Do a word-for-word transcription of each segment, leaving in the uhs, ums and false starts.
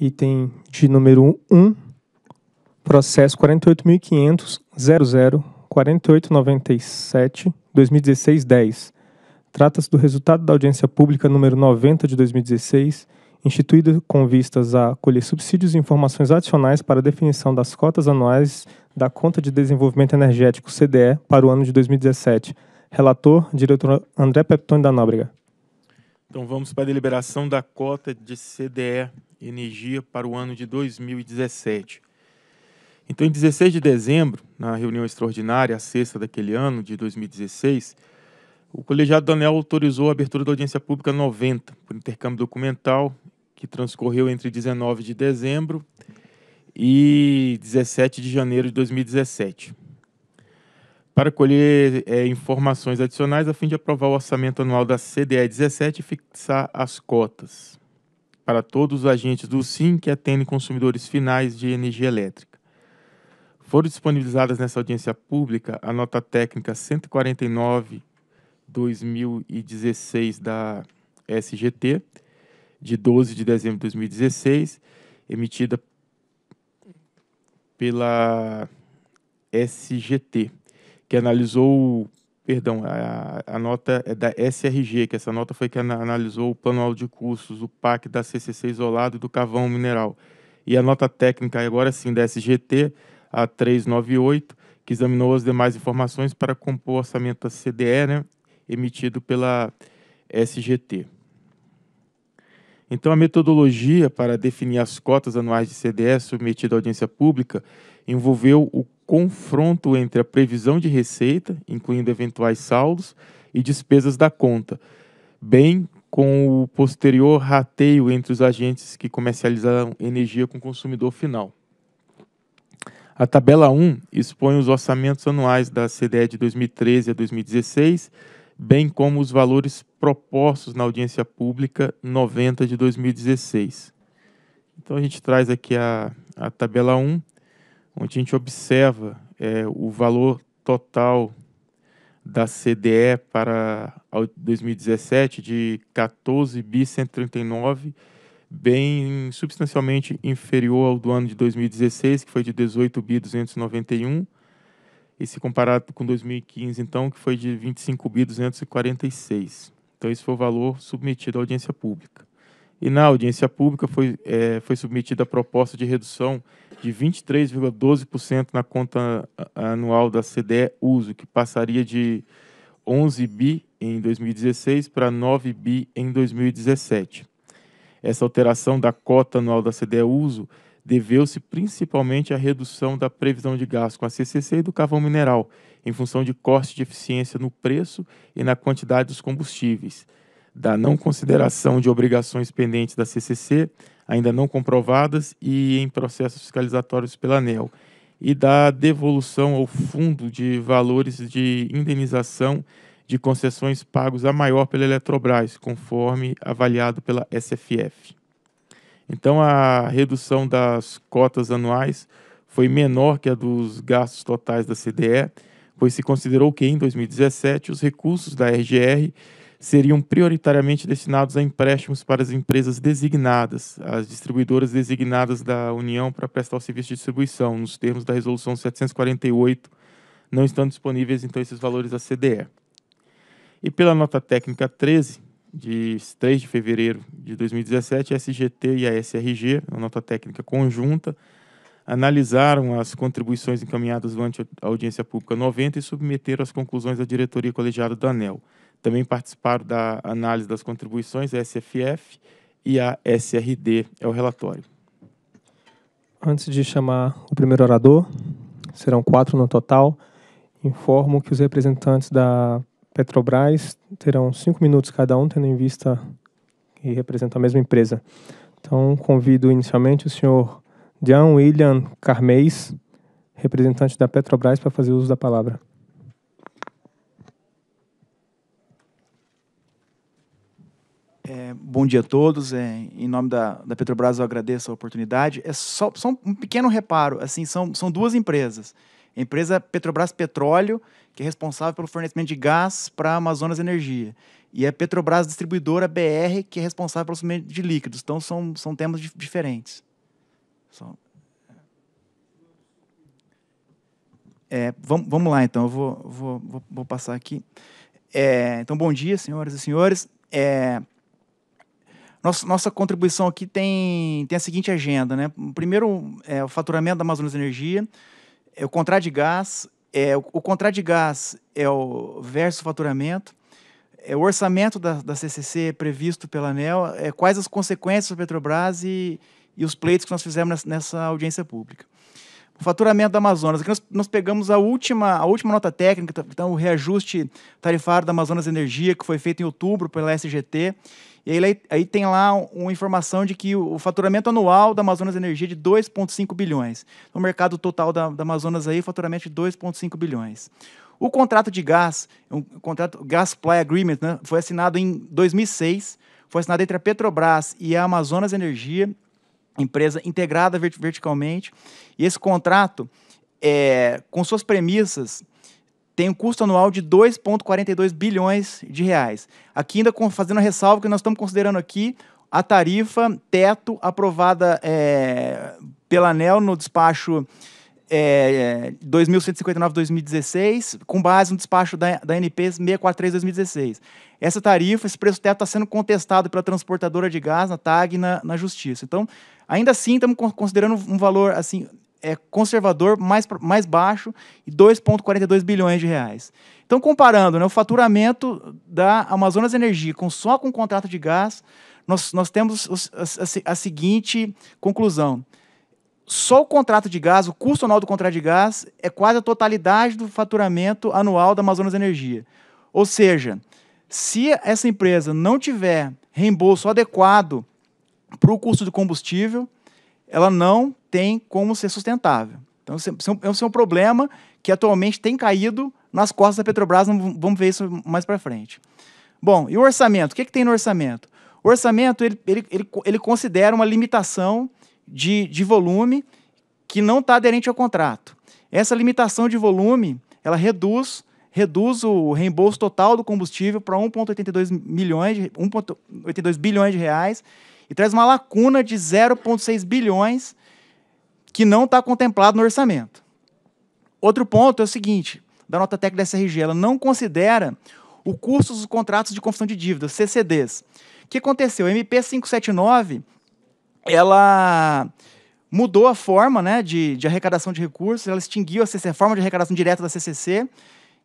item de número um, processo quarenta e oito mil e quinhentos ponto zero zero quatro mil oitocentos e noventa e sete barra dois mil e dezesseis barra dez. Trata-se do resultado da audiência pública número noventa de dois mil e dezesseis, instituída com vistas a colher subsídios e informações adicionais para a definição das cotas anuais da Conta de Desenvolvimento Energético, C D E, para o ano de dois mil e dezessete. Relator, diretor André Pepitone da Nóbrega. Então vamos para a deliberação da cota de C D E Energia para o ano de dois mil e dezessete. Então, em dezesseis de dezembro, na reunião extraordinária, a sexta daquele ano, de dois mil e dezesseis, o colegiado da ANEEL autorizou a abertura da audiência pública noventa, por intercâmbio documental, que transcorreu entre dezenove de dezembro e dezessete de janeiro de dois mil e dezessete, para colher é, informações adicionais a fim de aprovar o orçamento anual da C D E dezessete e fixar as cotas para todos os agentes do SIM que atendem consumidores finais de energia elétrica. Foram disponibilizadas nessa audiência pública a nota técnica cento e quarenta e nove barra dois mil e dezesseis da S G T, de doze de dezembro de dois mil e dezesseis, emitida pela S G T, que analisou, perdão, a, a nota é da S R G, que essa nota foi que analisou o plano anual de custos, o P A C da C C C isolado e do carvão mineral. E a nota técnica, agora sim, da S G T, a trezentos e noventa e oito, que examinou as demais informações para compor o orçamento da C D E, né, emitido pela S G T. Então, a metodologia para definir as cotas anuais de C D E submetida à audiência pública envolveu o confronto entre a previsão de receita, incluindo eventuais saldos, e despesas da conta, bem com o posterior rateio entre os agentes que comercializaram energia com o consumidor final. A tabela um expõe os orçamentos anuais da C D E de dois mil e treze a dois mil e dezesseis, bem como os valores propostos na audiência pública noventa de dois mil e dezesseis. Então, a gente traz aqui a, a tabela um, onde a gente observa é, o valor total da C D E para dois mil e dezessete de quatorze bilhões cento e trinta e nove, bem substancialmente inferior ao do ano de dois mil e dezesseis, que foi de dezoito bilhões duzentos e noventa e um, e se comparado com dois mil e quinze, então, que foi de vinte e cinco bilhões duzentos e quarenta e seis. Então, esse foi o valor submetido à audiência pública. E na audiência pública foi, é, foi submetida a proposta de redução de vinte e três vírgula doze por cento na conta anual da C D E uso, que passaria de onze bi em dois mil e dezesseis para nove bi em dois mil e dezessete. Essa alteração da cota anual da C D E uso deveu-se principalmente à redução da previsão de gasto com a C C C e do carvão mineral, em função de corte de eficiência no preço e na quantidade dos combustíveis, da não consideração de obrigações pendentes da C C C, ainda não comprovadas e em processos fiscalizatórios pela ANEEL, e da devolução ao fundo de valores de indenização de concessões pagos a maior pela Eletrobras, conforme avaliado pela S F F. Então, a redução das cotas anuais foi menor que a dos gastos totais da C D E, pois se considerou que, em dois mil e dezessete, os recursos da R G R seriam prioritariamente destinados a empréstimos para as empresas designadas, as distribuidoras designadas da União para prestar o serviço de distribuição, nos termos da Resolução setecentos e quarenta e oito, não estando disponíveis, então, esses valores da C D E. E pela nota técnica treze, de três de fevereiro de dois mil e dezessete, a S G T e a S R G, a nota técnica conjunta, analisaram as contribuições encaminhadas durante a audiência pública noventa e submeteram as conclusões à diretoria colegiada da ANEEL. Também participaram da análise das contribuições, a S F F e a S R D, é o relatório. Antes de chamar o primeiro orador, serão quatro no total, informo que os representantes da Petrobras terão cinco minutos cada um, tendo em vista que representa a mesma empresa. Então, convido inicialmente o senhor Jan William Carmeis, representante da Petrobras, para fazer uso da palavra. É, bom dia a todos. É, em nome da, da Petrobras, eu agradeço a oportunidade. É só, só um pequeno reparo. Assim, são, são duas empresas. A empresa Petrobras Petróleo, que é responsável pelo fornecimento de gás para a Amazonas Energia. E a Petrobras Distribuidora B R, que é responsável pelo fornecimento de líquidos. Então, são, são temas diferentes. Só... É, vamos, vamos lá, então, eu vou, vou, vou passar aqui. É, então, bom dia, senhoras e senhores. É, nossa, nossa contribuição aqui tem, tem a seguinte agenda, né? Primeiro, é, o faturamento da Amazonas Energia, é, o contrato de gás, é, o, o contrato de gás é o versus faturamento, é, o orçamento da, da C C C previsto pela ANEEL, é, quais as consequências da Petrobras e, e os pleitos que nós fizemos nessa audiência pública. O faturamento da Amazonas, aqui nós, nós pegamos a última, a última nota técnica, então o reajuste tarifário da Amazonas Energia, que foi feito em outubro pela S G T, e aí, aí tem lá uma informação de que o, o faturamento anual da Amazonas Energia é de dois vírgula cinco bilhões. No mercado total da, da Amazonas, aí, faturamento de dois vírgula cinco bilhões. O contrato de gás, um contrato Gas Supply Agreement, né, foi assinado em dois mil e seis, foi assinado entre a Petrobras e a Amazonas Energia, empresa integrada vert verticalmente, e esse contrato, é, com suas premissas, tem um custo anual de dois vírgula quarenta e dois bilhões de reais. Aqui ainda com, fazendo a ressalva que nós estamos considerando aqui a tarifa teto aprovada é, pela ANEEL no despacho é, dois mil cento e cinquenta e nove barra dois mil e dezesseis, com base no despacho da, da A N P seiscentos e quarenta e três barra dois mil e dezesseis. Essa tarifa, esse preço teto está sendo contestado pela transportadora de gás, na T A G, na, na Justiça. Então, ainda assim, estamos considerando um valor assim, é, conservador, mais, mais baixo, e dois vírgula quarenta e dois bilhões de reais. Então, comparando, né, o faturamento da Amazonas Energia com, só com o contrato de gás, nós, nós temos a, a, a seguinte conclusão. Só o contrato de gás, o custo anual do contrato de gás, é quase a totalidade do faturamento anual da Amazonas Energia. Ou seja, se essa empresa não tiver reembolso adequado para o custo do combustível, ela não tem como ser sustentável. Então, esse é um problema que atualmente tem caído nas costas da Petrobras, vamos ver isso mais para frente. Bom, e o orçamento? O que é que tem no orçamento? O orçamento, ele, ele, ele, ele considera uma limitação de, de volume que não está aderente ao contrato. Essa limitação de volume, ela reduz... reduz o reembolso total do combustível para um vírgula oitenta e dois bilhões de reais e traz uma lacuna de zero vírgula seis bilhões que não está contemplado no orçamento. Outro ponto é o seguinte, da nota técnica da S R G, ela não considera o custo dos contratos de confissão de dívidas, C C Ds. O que aconteceu? A M P quinhentos e setenta e nove, ela... mudou a forma, né, de, de arrecadação de recursos, ela extinguiu a, C C C, a forma de arrecadação direta da C C C,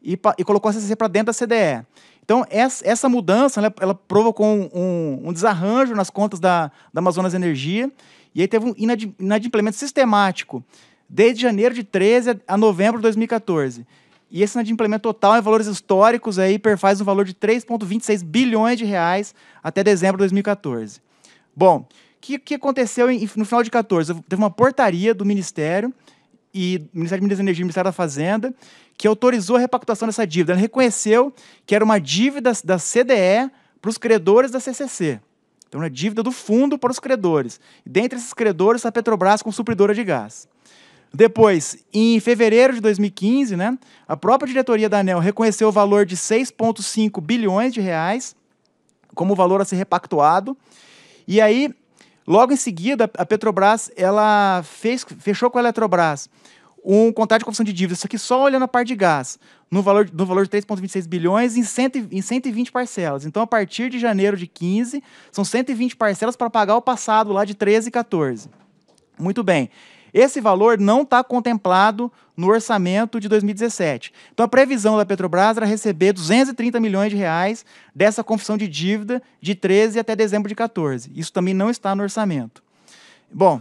E, e colocou a C C C para dentro da C D E. Então, essa, essa mudança, ela, ela provocou um, um, um desarranjo nas contas da, da Amazonas Energia, e aí teve um inadimplemento sistemático, desde janeiro de treze a novembro de dois mil e quatorze. E esse inadimplemento total, em valores históricos, aí perfaz um valor de três vírgula vinte e seis bilhões de reais até dezembro de dois mil e quatorze. Bom, o que, que aconteceu em, no final de dois mil e quatorze? Teve uma portaria do Ministério, e Ministério de Minas e Energia e Ministério da Fazenda, que autorizou a repactuação dessa dívida. Ela reconheceu que era uma dívida da C D E para os credores da C C C. Então, uma dívida do fundo para os credores. E dentre esses credores, a Petrobras como supridora de gás. Depois, em fevereiro de dois mil e quinze, né, a própria diretoria da ANEEL reconheceu o valor de seis vírgula cinco bilhões de reais como valor a ser repactuado. E aí, logo em seguida, a Petrobras ela fez, fechou com a Eletrobras um contrato de confissão de dívidas, isso aqui só olhando a parte de gás, no valor, no valor de três vírgula vinte e seis bilhões em, cento, em cento e vinte parcelas. Então, a partir de janeiro de quinze, são cento e vinte parcelas para pagar o passado lá de treze e quatorze. Muito bem. Esse valor não está contemplado no orçamento de dois mil e dezessete. Então, a previsão da Petrobras era receber duzentos e trinta milhões de reais dessa confissão de dívida de treze até dezembro de quatorze. Isso também não está no orçamento. Bom,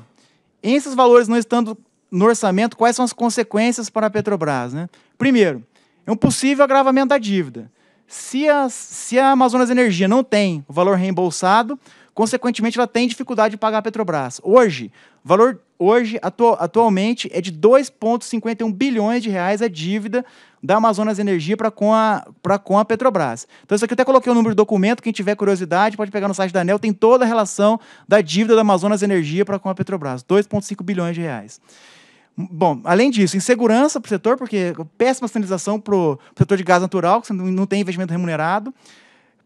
esses valores não estando no orçamento, quais são as consequências para a Petrobras, né? Primeiro, é um possível agravamento da dívida. Se a, se a Amazonas Energia não tem o valor reembolsado, consequentemente ela tem dificuldade de pagar a Petrobras. Hoje, o valor hoje, atual, atualmente, é de dois vírgula cinquenta e um bilhões de reais a dívida da Amazonas Energia para com, com a Petrobras. Então, isso aqui eu até coloquei o número do documento, quem tiver curiosidade pode pegar no site da ANEEL, tem toda a relação da dívida da Amazonas Energia para com a Petrobras, dois vírgula cinco bilhões de reais. Bom, além disso, insegurança para o setor, porque péssima sinalização para o setor de gás natural, que não tem investimento remunerado.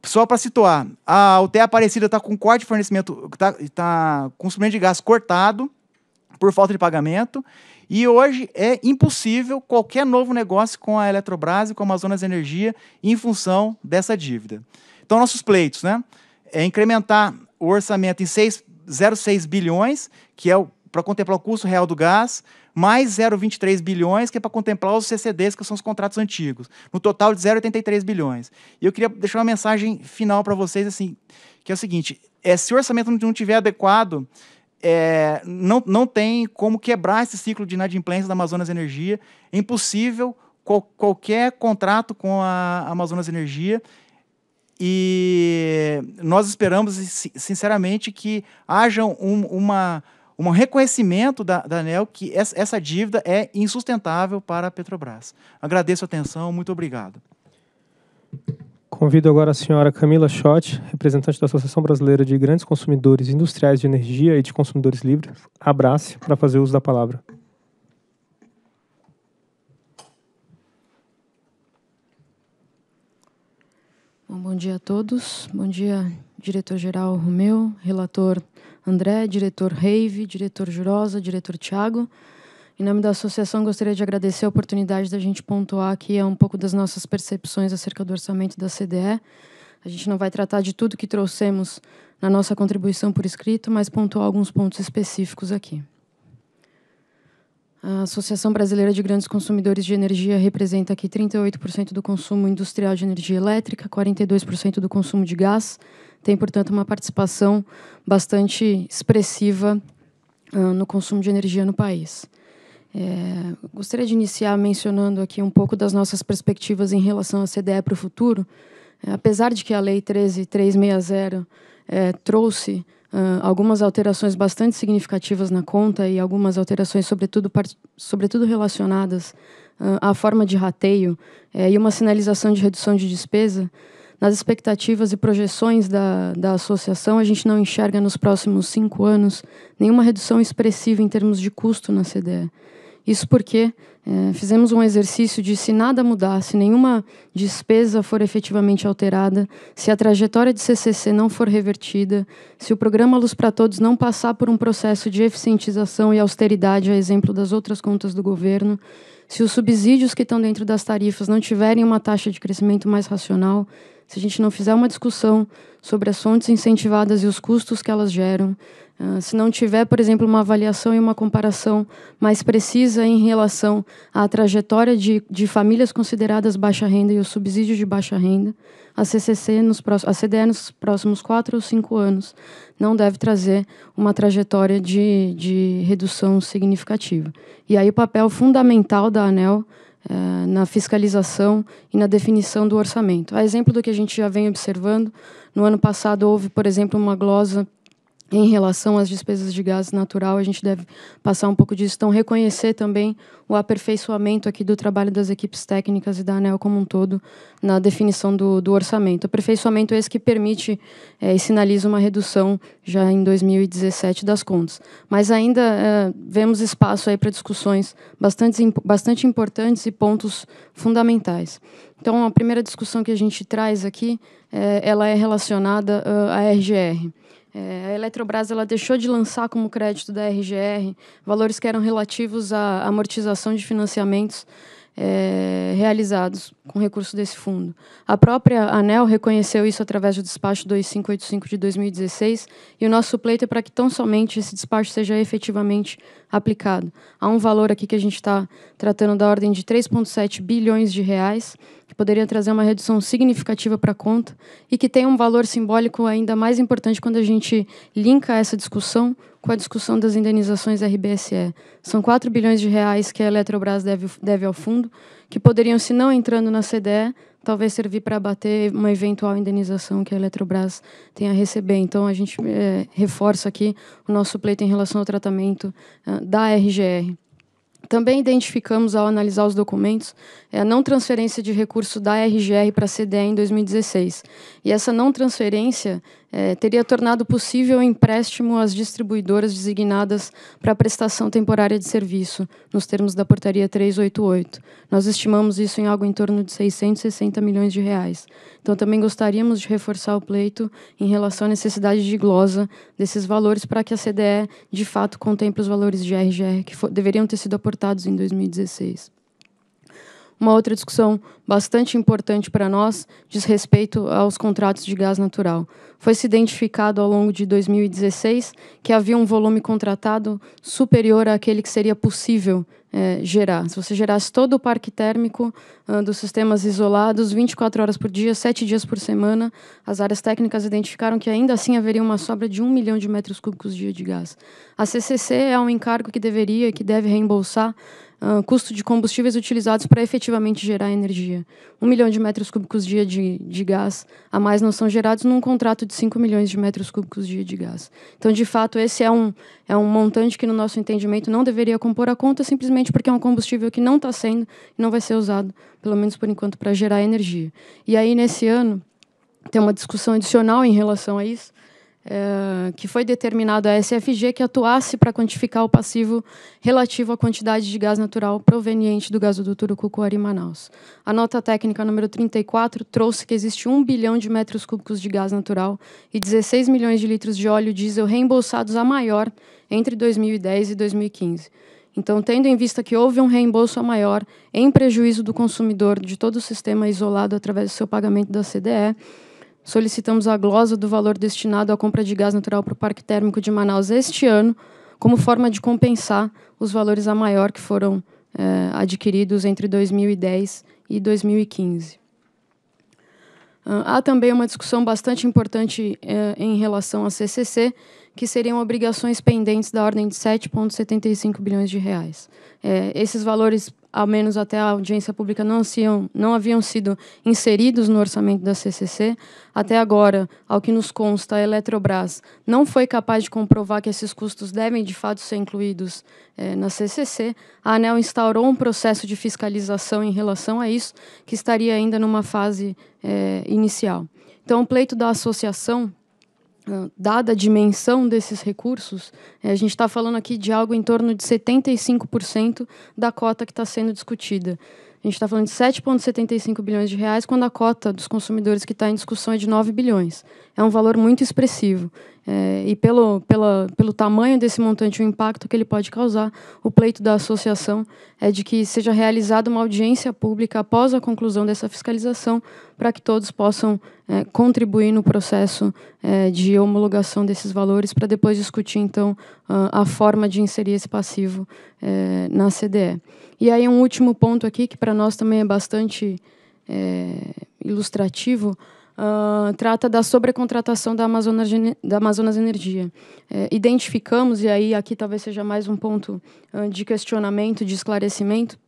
Só para situar, a U T E Aparecida está com corte de fornecimento, está tá com suprimento de gás cortado, por falta de pagamento, e hoje é impossível qualquer novo negócio com a Eletrobras e com a Amazonas Energia em função dessa dívida. Então, nossos pleitos, né? É incrementar o orçamento em zero vírgula seis bilhões, que é para contemplar o custo real do gás, mais zero vírgula vinte e três bilhões, que é para contemplar os C C Ds, que são os contratos antigos, no total de zero vírgula oitenta e três bilhões. E eu queria deixar uma mensagem final para vocês, assim, que é o seguinte, é, se o orçamento não estiver adequado, é, não, não tem como quebrar esse ciclo de inadimplência da Amazonas Energia, é impossível qual, qualquer contrato com a Amazonas Energia. E nós esperamos, sinceramente, que haja um, uma, um reconhecimento da, da ANEEL que essa, essa dívida é insustentável para a Petrobras. Agradeço a atenção, muito obrigado. Convido agora a senhora Camila Schott, representante da Associação Brasileira de Grandes Consumidores Industriais de Energia e de Consumidores Livres, Abrace, para fazer uso da palavra. Bom, bom dia a todos. Bom dia, diretor-geral Romeu, relator André, diretor Reive, diretor Jurosa, diretor Tiago. Em nome da associação, gostaria de agradecer a oportunidade da gente pontuar aqui um pouco das nossas percepções acerca do orçamento da C D E. A gente não vai tratar de tudo que trouxemos na nossa contribuição por escrito, mas pontuar alguns pontos específicos aqui. A Associação Brasileira de Grandes Consumidores de Energia representa aqui trinta e oito por cento do consumo industrial de energia elétrica, quarenta e dois por cento do consumo de gás. Tem, portanto, uma participação bastante expressiva uh, no consumo de energia no país. É, gostaria de iniciar mencionando aqui um pouco das nossas perspectivas em relação à C D E para o futuro. É, apesar de que a Lei treze mil trezentos e sessenta é, trouxe Uh, algumas alterações bastante significativas na conta e algumas alterações, sobretudo, sobretudo relacionadas uh, à forma de rateio uh, e uma sinalização de redução de despesa, nas expectativas e projeções da, da associação, a gente não enxerga nos próximos cinco anos nenhuma redução expressiva em termos de custo na C D E. Isso porque uh, fizemos um exercício de, se nada mudar, se nenhuma despesa for efetivamente alterada, se a trajetória de C C C não for revertida, se o programa Luz para Todos não passar por um processo de eficientização e austeridade, a exemplo das outras contas do governo, se os subsídios que estão dentro das tarifas não tiverem uma taxa de crescimento mais racional, se a gente não fizer uma discussão sobre as fontes incentivadas e os custos que elas geram, uh, se não tiver, por exemplo, uma avaliação e uma comparação mais precisa em relação à trajetória de, de famílias consideradas baixa renda e o subsídio de baixa renda, a C C C, nos próximos, a C D E nos próximos quatro ou cinco anos não deve trazer uma trajetória de, de redução significativa. E aí o papel fundamental da ANEEL Uh, na fiscalização e na definição do orçamento. A exemplo do que a gente já vem observando, no ano passado houve, por exemplo, uma glosa em relação às despesas de gás natural, a gente deve passar um pouco disso, então reconhecer também o aperfeiçoamento aqui do trabalho das equipes técnicas e da ANEEL como um todo na definição do, do orçamento. Aperfeiçoamento esse que permite é, e sinaliza uma redução já em dois mil e dezessete das contas. Mas ainda é, vemos espaço aí para discussões bastante, bastante importantes e pontos fundamentais. Então, a primeira discussão que a gente traz aqui, é, ela é relacionada uh, à R G R. É, a Eletrobras ela deixou de lançar como crédito da R G R valores que eram relativos à amortização de financiamentos é, realizados com recurso desse fundo. A própria ANEEL reconheceu isso através do despacho dois mil quinhentos e oitenta e cinco de dois mil e dezesseis e o nosso pleito é para que tão somente esse despacho seja efetivamente aplicado. Há um valor aqui que a gente está tratando da ordem de três vírgula sete bilhões de reais, que poderia trazer uma redução significativa para a conta e que tem um valor simbólico ainda mais importante quando a gente linka essa discussão com a discussão das indenizações R B S E. São quatro bilhões de reais que a Eletrobras deve, deve ao fundo, que poderiam, se não entrando na C D E, talvez servir para abater uma eventual indenização que a Eletrobras tenha a receber. Então, a gente é, reforça aqui o nosso pleito em relação ao tratamento uh, da R G R. Também identificamos, ao analisar os documentos, a não transferência de recurso da R G R para a C D E em dois mil e dezesseis. E essa não transferência é, teria tornado possível o empréstimo às distribuidoras designadas para prestação temporária de serviço, nos termos da portaria trezentos e oitenta e oito. Nós estimamos isso em algo em torno de seiscentos e sessenta milhões de reais. Então, também gostaríamos de reforçar o pleito em relação à necessidade de glosa desses valores para que a C D E, de fato, contemple os valores de R G R que for, deveriam ter sido aportados em dois mil e dezesseis. Uma outra discussão bastante importante para nós diz respeito aos contratos de gás natural. Foi-se identificado ao longo de dois mil e dezesseis que havia um volume contratado superior àquele que seria possível é, gerar. Se você gerasse todo o parque térmico uh, dos sistemas isolados, vinte e quatro horas por dia, sete dias por semana, as áreas técnicas identificaram que ainda assim haveria uma sobra de um milhão de metros cúbicos dia de gás. A C C C é um encargo que deveria e que deve reembolsar Uh, custo de combustíveis utilizados para efetivamente gerar energia. Um milhão de metros cúbicos dia de, de gás a mais não são gerados num contrato de cinco milhões de metros cúbicos dia de gás. Então, de fato, esse é um, é um montante que, no nosso entendimento, não deveria compor a conta, simplesmente porque é um combustível que não está sendo e não vai ser usado, pelo menos por enquanto, para gerar energia. E aí, nesse ano, tem uma discussão adicional em relação a isso, É, que foi determinado a S F G que atuasse para quantificar o passivo relativo à quantidade de gás natural proveniente do gasoduto Urucucuari-Manaus. A nota técnica número trinta e quatro trouxe que existe um bilhão de metros cúbicos de gás natural e dezesseis milhões de litros de óleo diesel reembolsados a maior entre dois mil e dez e dois mil e quinze. Então, tendo em vista que houve um reembolso a maior em prejuízo do consumidor de todo o sistema isolado através do seu pagamento da C D E, solicitamos a glosa do valor destinado à compra de gás natural para o Parque Térmico de Manaus este ano, como forma de compensar os valores a maior que foram eh, adquiridos entre dois mil e dez e dois mil e quinze. Uh, há também uma discussão bastante importante eh, em relação à C C C, que seriam obrigações pendentes da ordem de sete vírgula setenta e cinco bilhões de reais. Eh, esses valores, ao menos até a audiência pública, não, haviam, não haviam sido inseridos no orçamento da C C C. Até agora, ao que nos consta, a Eletrobras não foi capaz de comprovar que esses custos devem, de fato, ser incluídos eh, na C C C. A ANEEL instaurou um processo de fiscalização em relação a isso, que estaria ainda numa fase eh, inicial. Então, o pleito da associação, dada a dimensão desses recursos, a gente está falando aqui de algo em torno de setenta e cinco por cento da cota que está sendo discutida. A gente está falando de sete vírgula setenta e cinco bilhões de reais, quando a cota dos consumidores que está em discussão é de nove bilhões. É um valor muito expressivo. É, e pelo, pela, pelo tamanho desse montante, o impacto que ele pode causar, o pleito da associação é de que seja realizada uma audiência pública após a conclusão dessa fiscalização, para que todos possam é, contribuir no processo é, de homologação desses valores, para depois discutir, então, a, a forma de inserir esse passivo é, na C D E. E aí, um último ponto aqui, que para nós também é bastante é, ilustrativo, Uh, trata da sobrecontratação da Amazonas, da Amazonas Energia. É, identificamos, e aí aqui talvez seja mais um ponto uh, de questionamento, de esclarecimento,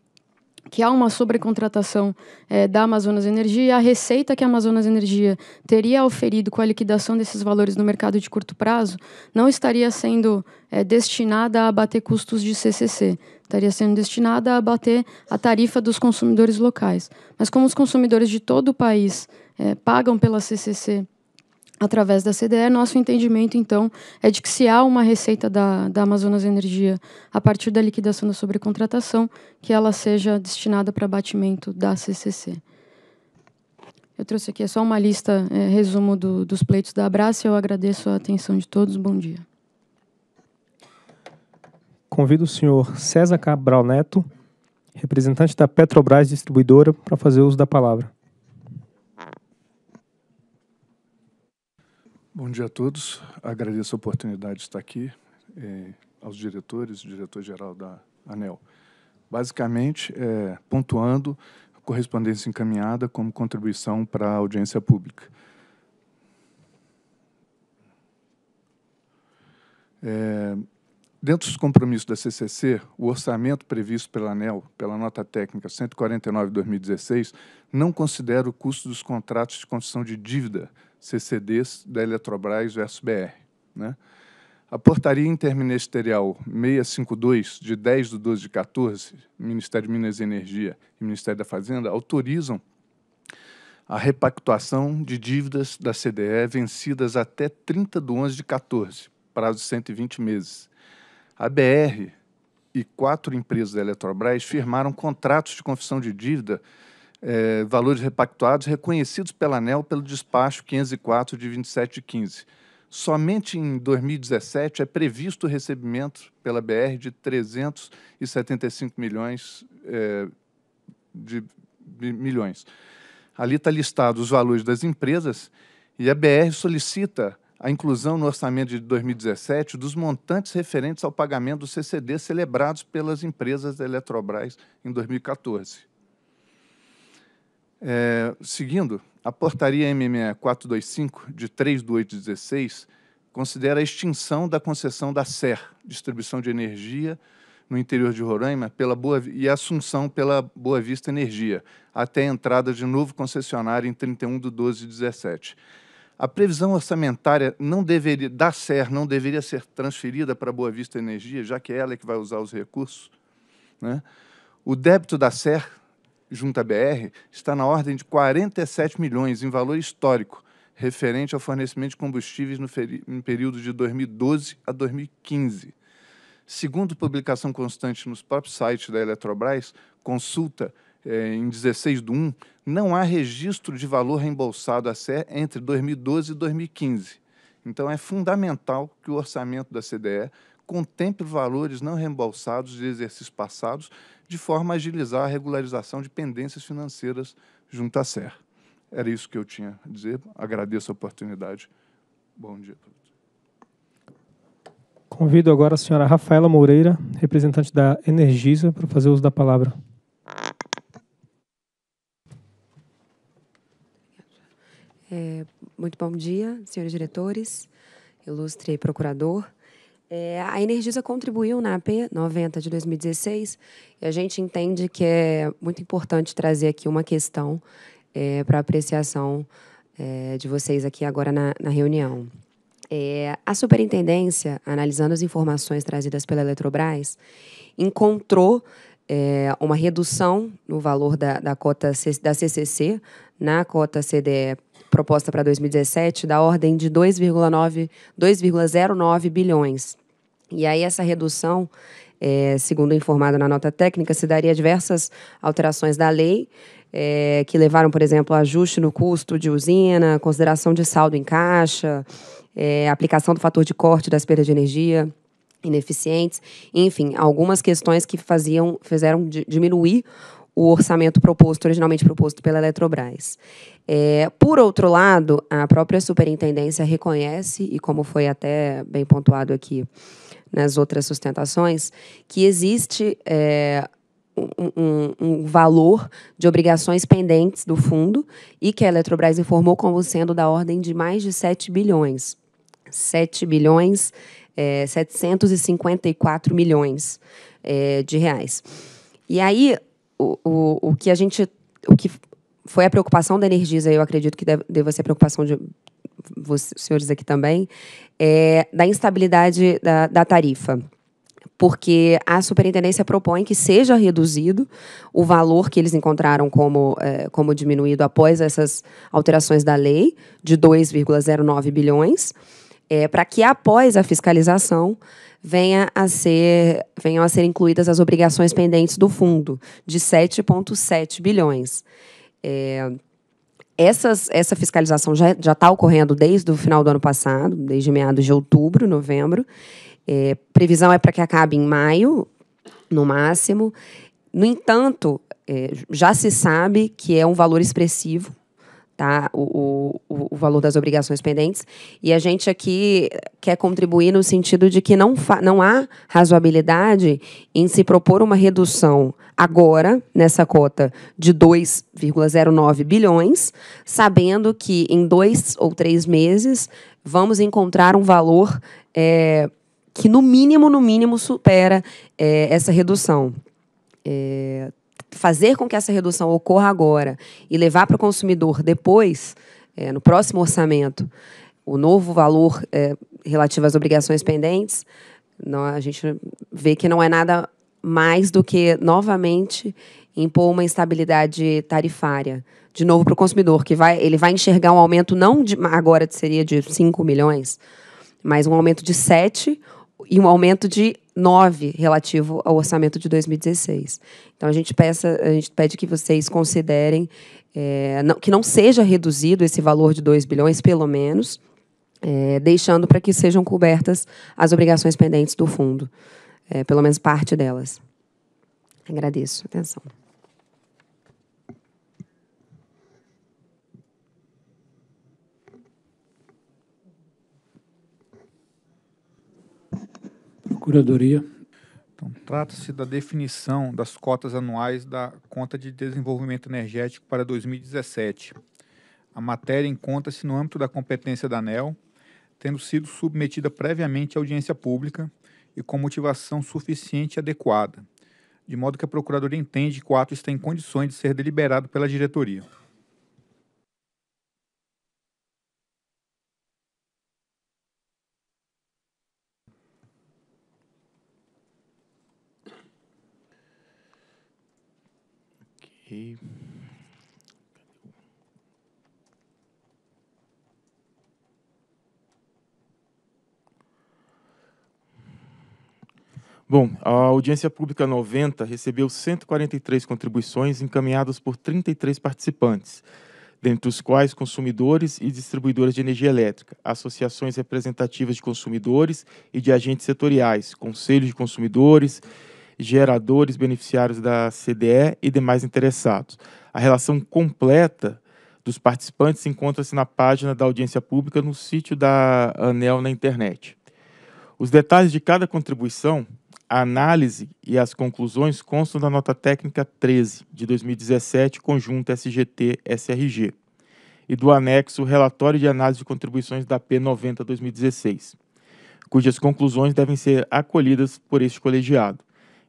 que há uma sobrecontratação é, da Amazonas Energia, e a receita que a Amazonas Energia teria oferido com a liquidação desses valores no mercado de curto prazo não estaria sendo é, destinada a abater custos de C C C, estaria sendo destinada a abater a tarifa dos consumidores locais. Mas como os consumidores de todo o país é, pagam pela C C C através da C D E, nosso entendimento, então, é de que se há uma receita da, da Amazonas Energia a partir da liquidação da sobrecontratação, que ela seja destinada para abatimento da C C C. Eu trouxe aqui só uma lista, é, resumo do, dos pleitos da Abrace. Eu agradeço a atenção de todos. Bom dia. Convido o senhor César Cabral Neto, representante da Petrobras Distribuidora, para fazer uso da palavra. Bom dia a todos. Agradeço a oportunidade de estar aqui, eh, aos diretores, diretor-geral da ANEEL. Basicamente, eh, pontuando a correspondência encaminhada como contribuição para a audiência pública. Eh, dentro dos compromissos da C C C, o orçamento previsto pela ANEEL, pela nota técnica cento e quarenta e nove barra dois mil e dezesseis, não considera o custo dos contratos de concessão de dívida C C Ds da Eletrobras versus B R, né? A portaria interministerial seiscentos e cinquenta e dois, de dez de doze de quatorze, Ministério de Minas e Energia e Ministério da Fazenda, autorizam a repactuação de dívidas da C D E vencidas até trinta de novembro de quatorze, prazo de cento e vinte meses. A B R e quatro empresas da Eletrobras firmaram contratos de confissão de dívida, eh, valores repactuados reconhecidos pela ANEEL pelo despacho quinhentos e quatro de vinte e sete de quinze. Somente em dois mil e dezessete é previsto o recebimento pela B R de trezentos e setenta e cinco milhões eh, de, de milhões. Ali está listado os valores das empresas e a B R solicita a inclusão no orçamento de dois mil e dezessete dos montantes referentes ao pagamento do C C D celebrados pelas empresas da Eletrobras em dois mil e quatorze. É, seguindo, a portaria M M E quatrocentos e vinte e cinco, de três de agosto de dezesseis, considera a extinção da concessão da S E R, Distribuição de Energia, no interior de Roraima, pela Boa, e a assunção pela Boa Vista Energia, até a entrada de novo concessionário em trinta e um de doze de dezessete. A previsão orçamentária não deveria, da S E R não deveria ser transferida para a Boa Vista Energia, já que é ela que vai usar os recursos, né? O débito da S E R, junto à B R, está na ordem de quarenta e sete milhões, em valor histórico, referente ao fornecimento de combustíveis no, no período de dois mil e doze a dois mil e quinze. Segundo publicação constante nos próprios sites da Eletrobras, consulta eh, em dezesseis de um, não há registro de valor reembolsado à S E R entre dois mil e doze e dois mil e quinze. Então, é fundamental que o orçamento da C D E contemple valores não reembolsados de exercícios passados, de forma a agilizar a regularização de pendências financeiras junto à S E R. Era isso que eu tinha a dizer. Agradeço a oportunidade. Bom dia a todos. Convido agora a senhora Rafaela Moreira, representante da Energisa, para fazer uso da palavra. É, muito bom dia, senhores diretores, ilustre procurador. É, a Energisa contribuiu na A P noventa de dois mil e dezesseis e a gente entende que é muito importante trazer aqui uma questão é, para apreciação é, de vocês aqui agora na, na reunião. É, a superintendência, analisando as informações trazidas pela Eletrobras, encontrou é, uma redução no valor da, da, cota C, da C C C na cota C D E proposta para dois mil e dezessete da ordem de dois vírgula zero nove bilhões. E aí essa redução, é, segundo informado na nota técnica, se daria a diversas alterações da lei, é, que levaram, por exemplo, a ajuste no custo de usina, consideração de saldo em caixa, É, aplicação do fator de corte das perdas de energia ineficientes, enfim, algumas questões que faziam, fizeram di, diminuir o orçamento proposto, originalmente proposto pela Eletrobras. É, por outro lado, a própria superintendência reconhece, e como foi até bem pontuado aqui nas outras sustentações, que existe é, Um, um, um valor de obrigações pendentes do fundo e que a Eletrobras informou como sendo da ordem de mais de sete bilhões. sete bilhões, é, setecentos e cinquenta e quatro milhões é, de reais. E aí, o, o, o que a gente... O que foi a preocupação da Energisa, eu acredito que deve, deva ser a preocupação de vocês, senhores aqui também, é, da instabilidade da, da tarifa. Porque a superintendência propõe que seja reduzido o valor que eles encontraram como, é, como diminuído após essas alterações da lei, de dois vírgula zero nove bilhões, é, para que após a fiscalização venha a ser, venham a ser incluídas as obrigações pendentes do fundo, de sete vírgula sete bilhões. É, Essas, essa fiscalização já está ocorrendo desde o final do ano passado, desde meados de outubro, novembro. É, previsão é para que acabe em maio, no máximo. No entanto, é, já se sabe que é um valor expressivo, tá? o, o, o valor das obrigações pendentes. E a gente aqui quer contribuir no sentido de que não, fa não há razoabilidade em se propor uma redução agora, nessa cota de dois vírgula zero nove bilhões, sabendo que em dois ou três meses vamos encontrar um valor é, que, no mínimo, no mínimo, supera é, essa redução. É, fazer com que essa redução ocorra agora e levar para o consumidor depois, é, no próximo orçamento, o novo valor é, relativo às obrigações pendentes, não, a gente vê que não é nada mais do que, novamente, impor uma instabilidade tarifária, de novo para o consumidor, que vai, ele vai enxergar um aumento não de, agora seria de cinco milhões, mas um aumento de sete e um aumento de nove relativo ao orçamento de dois mil e dezesseis. Então, a gente, peça, a gente pede que vocês considerem é, não, que não seja reduzido esse valor de dois bilhões, pelo menos, é, deixando para que sejam cobertas as obrigações pendentes do fundo, é, pelo menos parte delas. Agradeço a atenção. Procuradoria. Então, trata-se da definição das cotas anuais da Conta de Desenvolvimento Energético para dois mil e dezessete. A matéria encontra-se no âmbito da competência da ANEEL, tendo sido submetida previamente à audiência pública e com motivação suficiente e adequada, de modo que a Procuradoria entende que o ato está em condições de ser deliberado pela diretoria. Ok. Bom, a audiência pública noventa recebeu cento e quarenta e três contribuições encaminhadas por trinta e três participantes, dentre os quais consumidores e distribuidoras de energia elétrica, associações representativas de consumidores e de agentes setoriais, conselhos de consumidores, geradores, beneficiários da C D E e demais interessados. A relação completa dos participantes encontra-se na página da audiência pública no sítio da ANEEL na internet. Os detalhes de cada contribuição, a análise e as conclusões constam da nota técnica treze de dois mil e dezessete, conjunta S G T S R G, e do anexo relatório de análise de contribuições da P noventa barra dois mil e dezesseis, cujas conclusões devem ser acolhidas por este colegiado.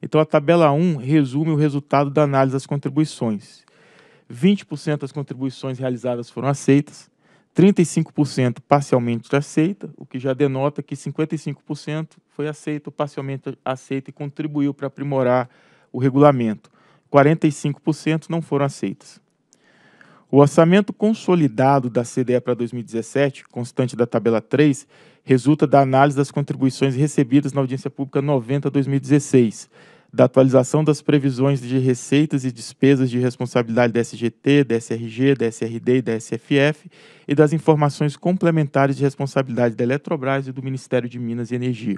Então, a tabela um resume o resultado da análise das contribuições. vinte por cento das contribuições realizadas foram aceitas, trinta e cinco por cento parcialmente aceita, o que já denota que cinquenta e cinco por cento foi aceito, parcialmente aceita e contribuiu para aprimorar o regulamento. quarenta e cinco por cento não foram aceitas. O orçamento consolidado da C D E para dois mil e dezessete, constante da tabela três, resulta da análise das contribuições recebidas na audiência pública noventa barra dois mil e dezesseis, da atualização das previsões de receitas e despesas de responsabilidade da S G T, da S R G, da S R D e da S F F e das informações complementares de responsabilidade da Eletrobras e do Ministério de Minas e Energia.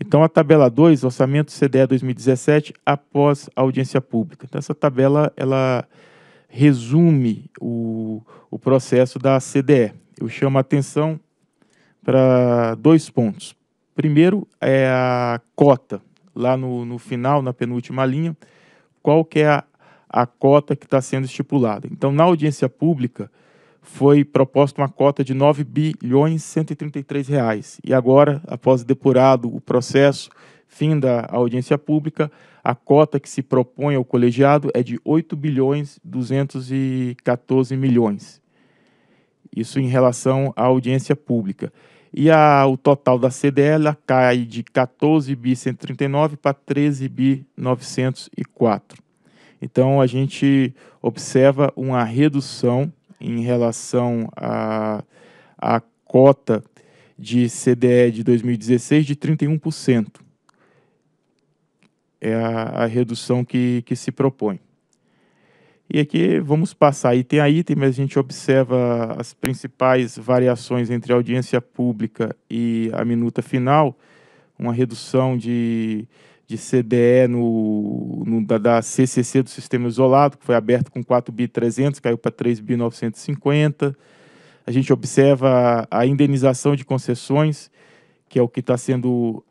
Então, a tabela dois, orçamento C D E dois mil e dezessete, após a audiência pública. Então, essa tabela, ela resume o, o processo da C D E. Eu chamo a atenção para dois pontos. Primeiro é a cota, lá no, no final, na penúltima linha, qual que é a, a cota que está sendo estipulada. Então, na audiência pública, foi proposta uma cota de nove bilhões cento e trinta e três reais. E agora, após depurado o processo, fim da audiência pública, a cota que se propõe ao colegiado é de oito bilhões duzentos e quatorze milhões. Isso em relação à audiência pública. E a, o total da C D E ela cai de quatorze bilhões cento e trinta e nove para treze bilhões novecentos e quatro. Então, a gente observa uma redução em relação à a, a cota de C D E de dois mil e dezesseis de trinta e um por cento. É a, a redução que, que se propõe. E aqui vamos passar item a item, mas a gente observa as principais variações entre a audiência pública e a minuta final, uma redução de, de C D E no, no, da, da C C C do sistema isolado, que foi aberto com quatro bilhões e trezentos, caiu para três bilhões novecentos e cinquenta. A gente observa a indenização de concessões, que é o que está sendo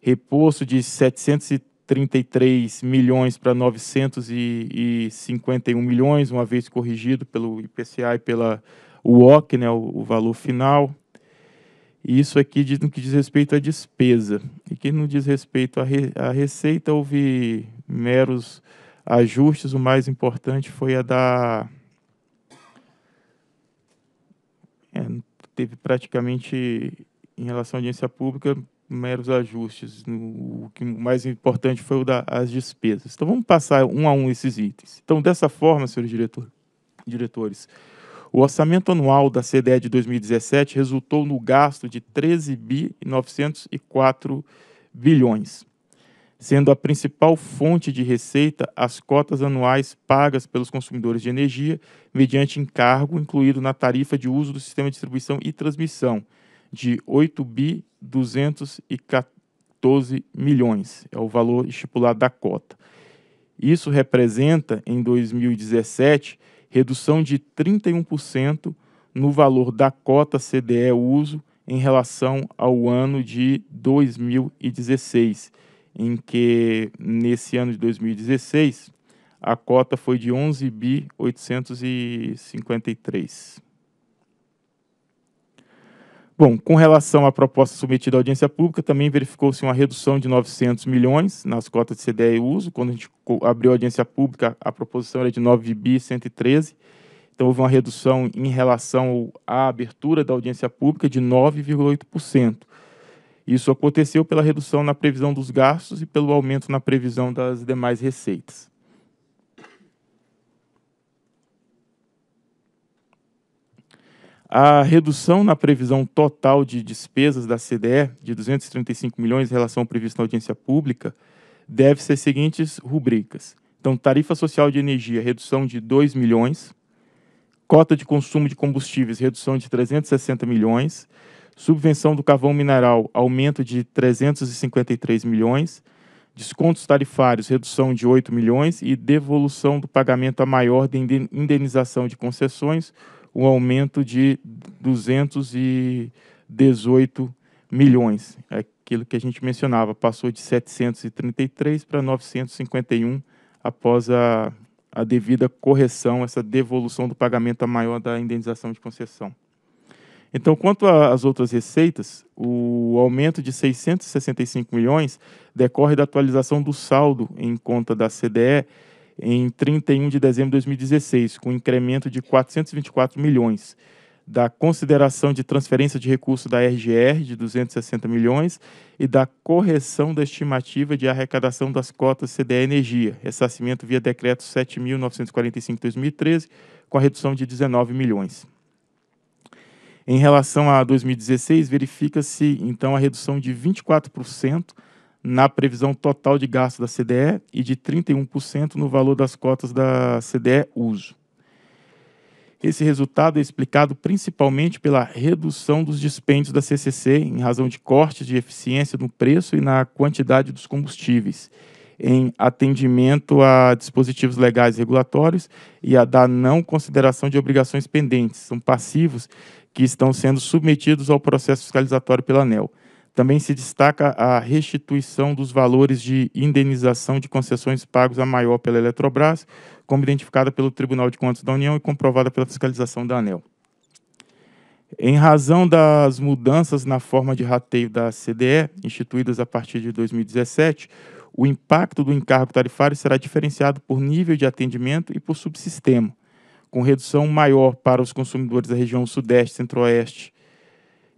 reposto de setecentos e trinta e três milhões para novecentos e cinquenta e um milhões, uma vez corrigido pelo I P C A e pela U O C, né, o, o valor final. E isso aqui diz, no que diz respeito à despesa. E que no diz respeito à, re, à receita, houve meros ajustes. O mais importante foi a da... É, teve praticamente, em relação à audiência pública, meros ajustes. O que mais importante foi o das despesas. Então, vamos passar um a um esses itens. Então, dessa forma, senhores diretor, diretores, o orçamento anual da C D E de dois mil e dezessete resultou no gasto de treze bilhões novecentos e quatro bilhões, sendo a principal fonte de receita as cotas anuais pagas pelos consumidores de energia mediante encargo incluído na tarifa de uso do sistema de distribuição e transmissão, de oito bilhões duzentos e quatorze milhões, é o valor estipulado da cota. Isso representa, em dois mil e dezessete, redução de trinta e um por cento no valor da cota C D E uso em relação ao ano de dois mil e dezesseis, em que, nesse ano de dois mil e dezesseis, a cota foi de onze bilhões oitocentos e cinquenta e três. Bom, com relação à proposta submetida à audiência pública, também verificou-se uma redução de novecentos milhões nas cotas de C D E e uso. Quando a gente abriu a audiência pública, a proposição era de nove bilhões cento e treze. Então, houve uma redução em relação à abertura da audiência pública de nove vírgula oito por cento. Isso aconteceu pela redução na previsão dos gastos e pelo aumento na previsão das demais receitas. A redução na previsão total de despesas da C D E de duzentos e trinta e cinco milhões em relação ao previsto na audiência pública deve-se às seguintes rubricas. Então, tarifa social de energia, redução de dois milhões, cota de consumo de combustíveis, redução de trezentos e sessenta milhões, subvenção do carvão mineral, aumento de trezentos e cinquenta e três milhões, descontos tarifários, redução de oito milhões e devolução do pagamento a maior de indenização de concessões, um aumento de duzentos e dezoito milhões. Aquilo que a gente mencionava, passou de setecentos e trinta e três para novecentos e cinquenta e um após a, a devida correção, essa devolução do pagamento a maior da indenização de concessão. Então, quanto às outras receitas, o aumento de seiscentos e sessenta e cinco milhões decorre da atualização do saldo em conta da C D E, em trinta e um de dezembro de dois mil e dezesseis, com incremento de quatrocentos e vinte e quatro milhões, da consideração de transferência de recurso da R G R de duzentos e sessenta milhões e da correção da estimativa de arrecadação das cotas C D E Energia, ressarcimento via decreto sete mil novecentos e quarenta e cinco de dois mil e treze, com a redução de dezenove milhões. Em relação a dois mil e dezesseis, verifica-se então a redução de vinte e quatro por cento na previsão total de gasto da C D E e de trinta e um por cento no valor das cotas da C D E uso. Esse resultado é explicado principalmente pela redução dos dispêndios da C C C em razão de cortes de eficiência no preço e na quantidade dos combustíveis, em atendimento a dispositivos legais e regulatórios e a da não consideração de obrigações pendentes, são passivos que estão sendo submetidos ao processo fiscalizatório pela ANEEL. Também se destaca a restituição dos valores de indenização de concessões pagos a maior pela Eletrobras, como identificada pelo Tribunal de Contas da União e comprovada pela fiscalização da ANEEL. Em razão das mudanças na forma de rateio da C D E, instituídas a partir de dois mil e dezessete, o impacto do encargo tarifário será diferenciado por nível de atendimento e por subsistema, com redução maior para os consumidores da região Sudeste, Centro-Oeste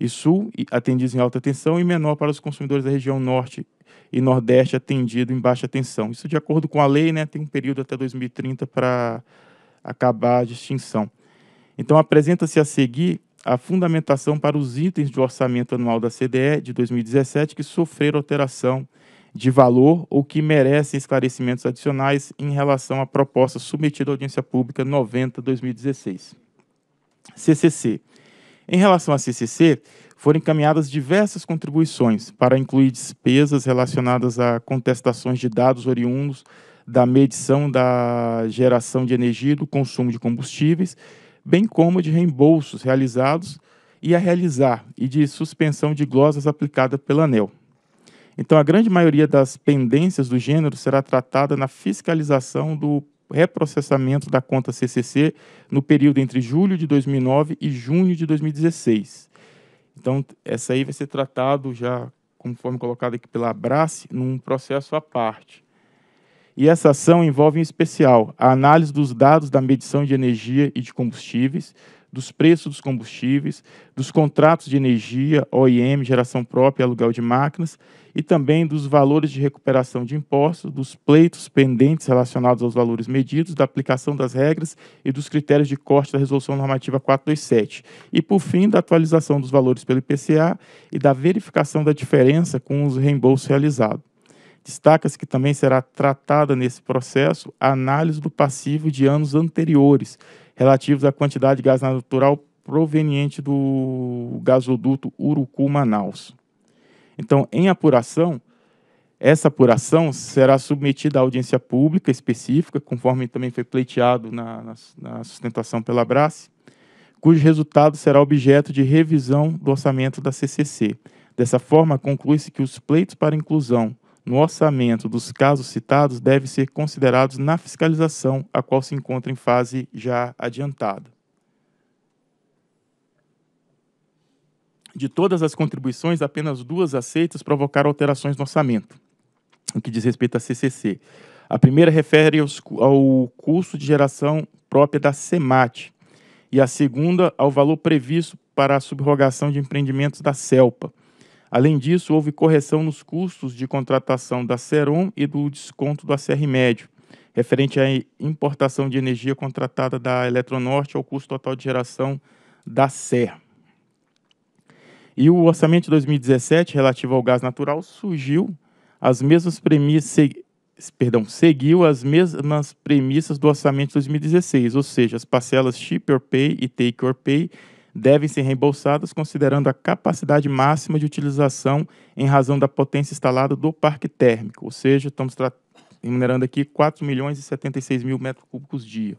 e Sul, atendidos em alta tensão, e menor para os consumidores da região Norte e Nordeste, atendido em baixa tensão. Isso de acordo com a lei, né, tem um período até dois mil e trinta para acabar a distinção. Então, apresenta-se a seguir a fundamentação para os itens do orçamento anual da C D E de dois mil e dezessete que sofreram alteração de valor ou que merecem esclarecimentos adicionais em relação à proposta submetida à audiência pública noventa barra dois mil e dezesseis. C C C. Em relação à C C C, foram encaminhadas diversas contribuições para incluir despesas relacionadas a contestações de dados oriundos da medição da geração de energia e do consumo de combustíveis, bem como de reembolsos realizados e a realizar e de suspensão de glosas aplicada pela ANEEL. Então, a grande maioria das pendências do gênero será tratada na fiscalização do reprocessamento da conta C C C no período entre julho de dois mil e nove e junho de dois mil e dezesseis. Então, essa aí vai ser tratado já, conforme colocado aqui pela Abrace, num processo à parte. E essa ação envolve, em especial, a análise dos dados da medição de energia e de combustíveis, dos preços dos combustíveis, dos contratos de energia, O I M, geração própria e aluguel de máquinas, e também dos valores de recuperação de impostos, dos pleitos pendentes relacionados aos valores medidos, da aplicação das regras e dos critérios de corte da Resolução Normativa quatrocentos e vinte e sete. E, por fim, da atualização dos valores pelo I P C A e da verificação da diferença com os reembolsos realizados. Destaca-se que também será tratada nesse processo a análise do passivo de anos anteriores, relativos à quantidade de gás natural proveniente do gasoduto Urucu-Manaus. Então, em apuração, essa apuração será submetida à audiência pública específica, conforme também foi pleiteado na, na, na sustentação pela Abrace, cujo resultado será objeto de revisão do orçamento da C C C. Dessa forma, conclui-se que os pleitos para inclusão no orçamento dos casos citados devem ser considerados na fiscalização, a qual se encontra em fase já adiantada. De todas as contribuições, apenas duas aceitas provocaram alterações no orçamento, no que diz respeito à C C C. A primeira refere aos, ao custo de geração própria da SEMAT, e a segunda ao valor previsto para a subrogação de empreendimentos da SELPA. Além disso, houve correção nos custos de contratação da SEROM e do desconto do A C R médio, referente à importação de energia contratada da Eletronorte ao custo total de geração da S E R. E o orçamento de dois mil e dezessete, relativo ao gás natural, surgiu as mesmas premissas, perdão, seguiu as mesmas premissas do orçamento de dois mil e dezesseis, ou seja, as parcelas Ship or Pay e Take or Pay devem ser reembolsadas considerando a capacidade máxima de utilização em razão da potência instalada do parque térmico, ou seja, estamos remunerando aqui quatro milhões e setenta e seis mil metros cúbicos dia.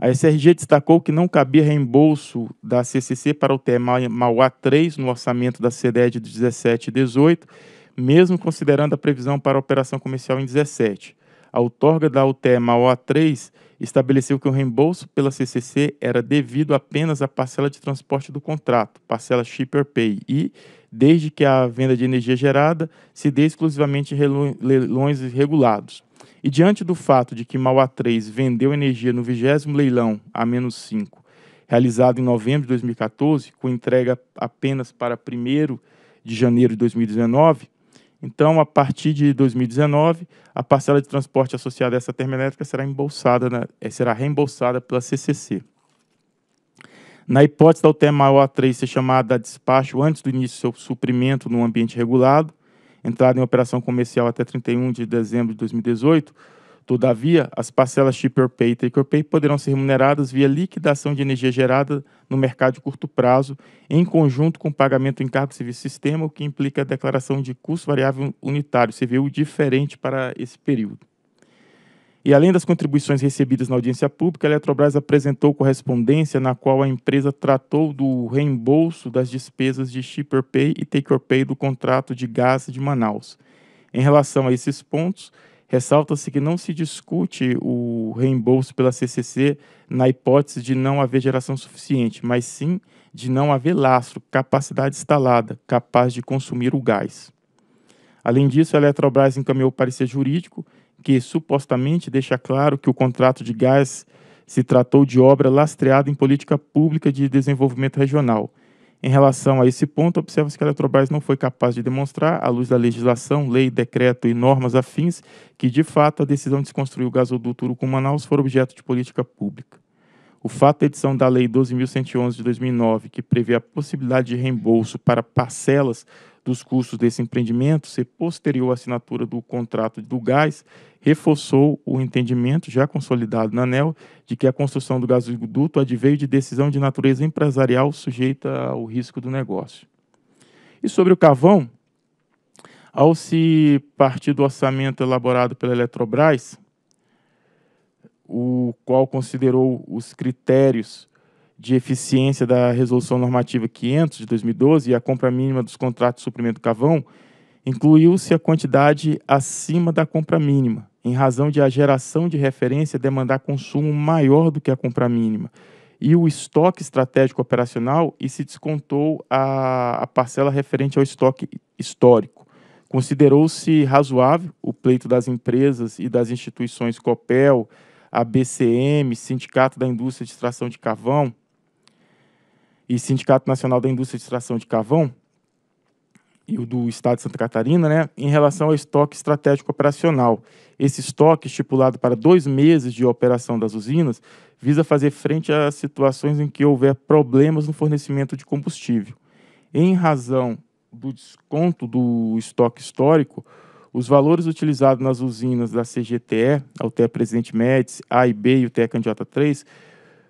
A S R G destacou que não cabia reembolso da C C C para o U T E Mauá A três no orçamento da C D E de dezessete e dezoito, mesmo considerando a previsão para a operação comercial em dezessete. A outorga da U T E Mauá A três estabeleceu que o reembolso pela C C C era devido apenas à parcela de transporte do contrato, parcela Ship or Pay, e, desde que a venda de energia gerada, se dê exclusivamente em leilões regulados. E, diante do fato de que Mauá A três vendeu energia no vigésimo leilão A menos cinco, realizado em novembro de dois mil e quatorze, com entrega apenas para primeiro de janeiro de dois mil e dezenove, então, a partir de dois mil e dezenove, a parcela de transporte associada a essa termoelétrica será, embolsada na, será reembolsada pela C C C. Na hipótese da U T E Mauá A três ser chamada a despacho antes do início do seu suprimento no ambiente regulado, entrada em operação comercial até trinta e um de dezembro de dois mil e dezoito, todavia, as parcelas Ship or Pay e Take or Pay poderão ser remuneradas via liquidação de energia gerada no mercado de curto prazo, em conjunto com o pagamento do encargo de serviço sistema, o que implica a declaração de custo variável unitário, C V U, diferente para esse período. E além das contribuições recebidas na audiência pública, a Eletrobras apresentou correspondência na qual a empresa tratou do reembolso das despesas de Ship or Pay e Take or Pay do contrato de gás de Manaus. Em relação a esses pontos, ressalta-se que não se discute o reembolso pela C C C na hipótese de não haver geração suficiente, mas sim de não haver lastro, capacidade instalada, capaz de consumir o gás. Além disso, a Eletrobras encaminhou parecer jurídico que supostamente deixa claro que o contrato de gás se tratou de obra lastreada em política pública de desenvolvimento regional. Em relação a esse ponto, observa-se que a Eletrobras não foi capaz de demonstrar, à luz da legislação, lei, decreto e normas afins, que, de fato, a decisão de desconstruir o gasoduto Urucu-Manaus for objeto de política pública. O fato da edição da Lei doze mil cento e onze de dois mil e nove, que prevê a possibilidade de reembolso para parcelas dos custos desse empreendimento, ser posterior à assinatura do contrato do gás, reforçou o entendimento, já consolidado na ANEEL, de que a construção do gasoduto adveio de decisão de natureza empresarial sujeita ao risco do negócio. E sobre o carvão, ao se partir do orçamento elaborado pela Eletrobras, o qual considerou os critérios de eficiência da Resolução Normativa quinhentos de dois mil e doze e a compra mínima dos contratos de suprimento do carvão, incluiu-se a quantidade acima da compra mínima, em razão de a geração de referência demandar consumo maior do que a compra mínima, e o estoque estratégico operacional, e se descontou a, a parcela referente ao estoque histórico. Considerou-se razoável o pleito das empresas e das instituições COPEL, a B C M, Sindicato da Indústria de Extração de Carvão e Sindicato Nacional da Indústria de Extração de Carvão e o do Estado de Santa Catarina, né, em relação ao estoque estratégico operacional. Esse estoque, estipulado para dois meses de operação das usinas, visa fazer frente a situações em que houver problemas no fornecimento de combustível. Em razão do desconto do estoque histórico, os valores utilizados nas usinas da C G T E, a U T E Presidente Médici, A e B e U T E Candidata três,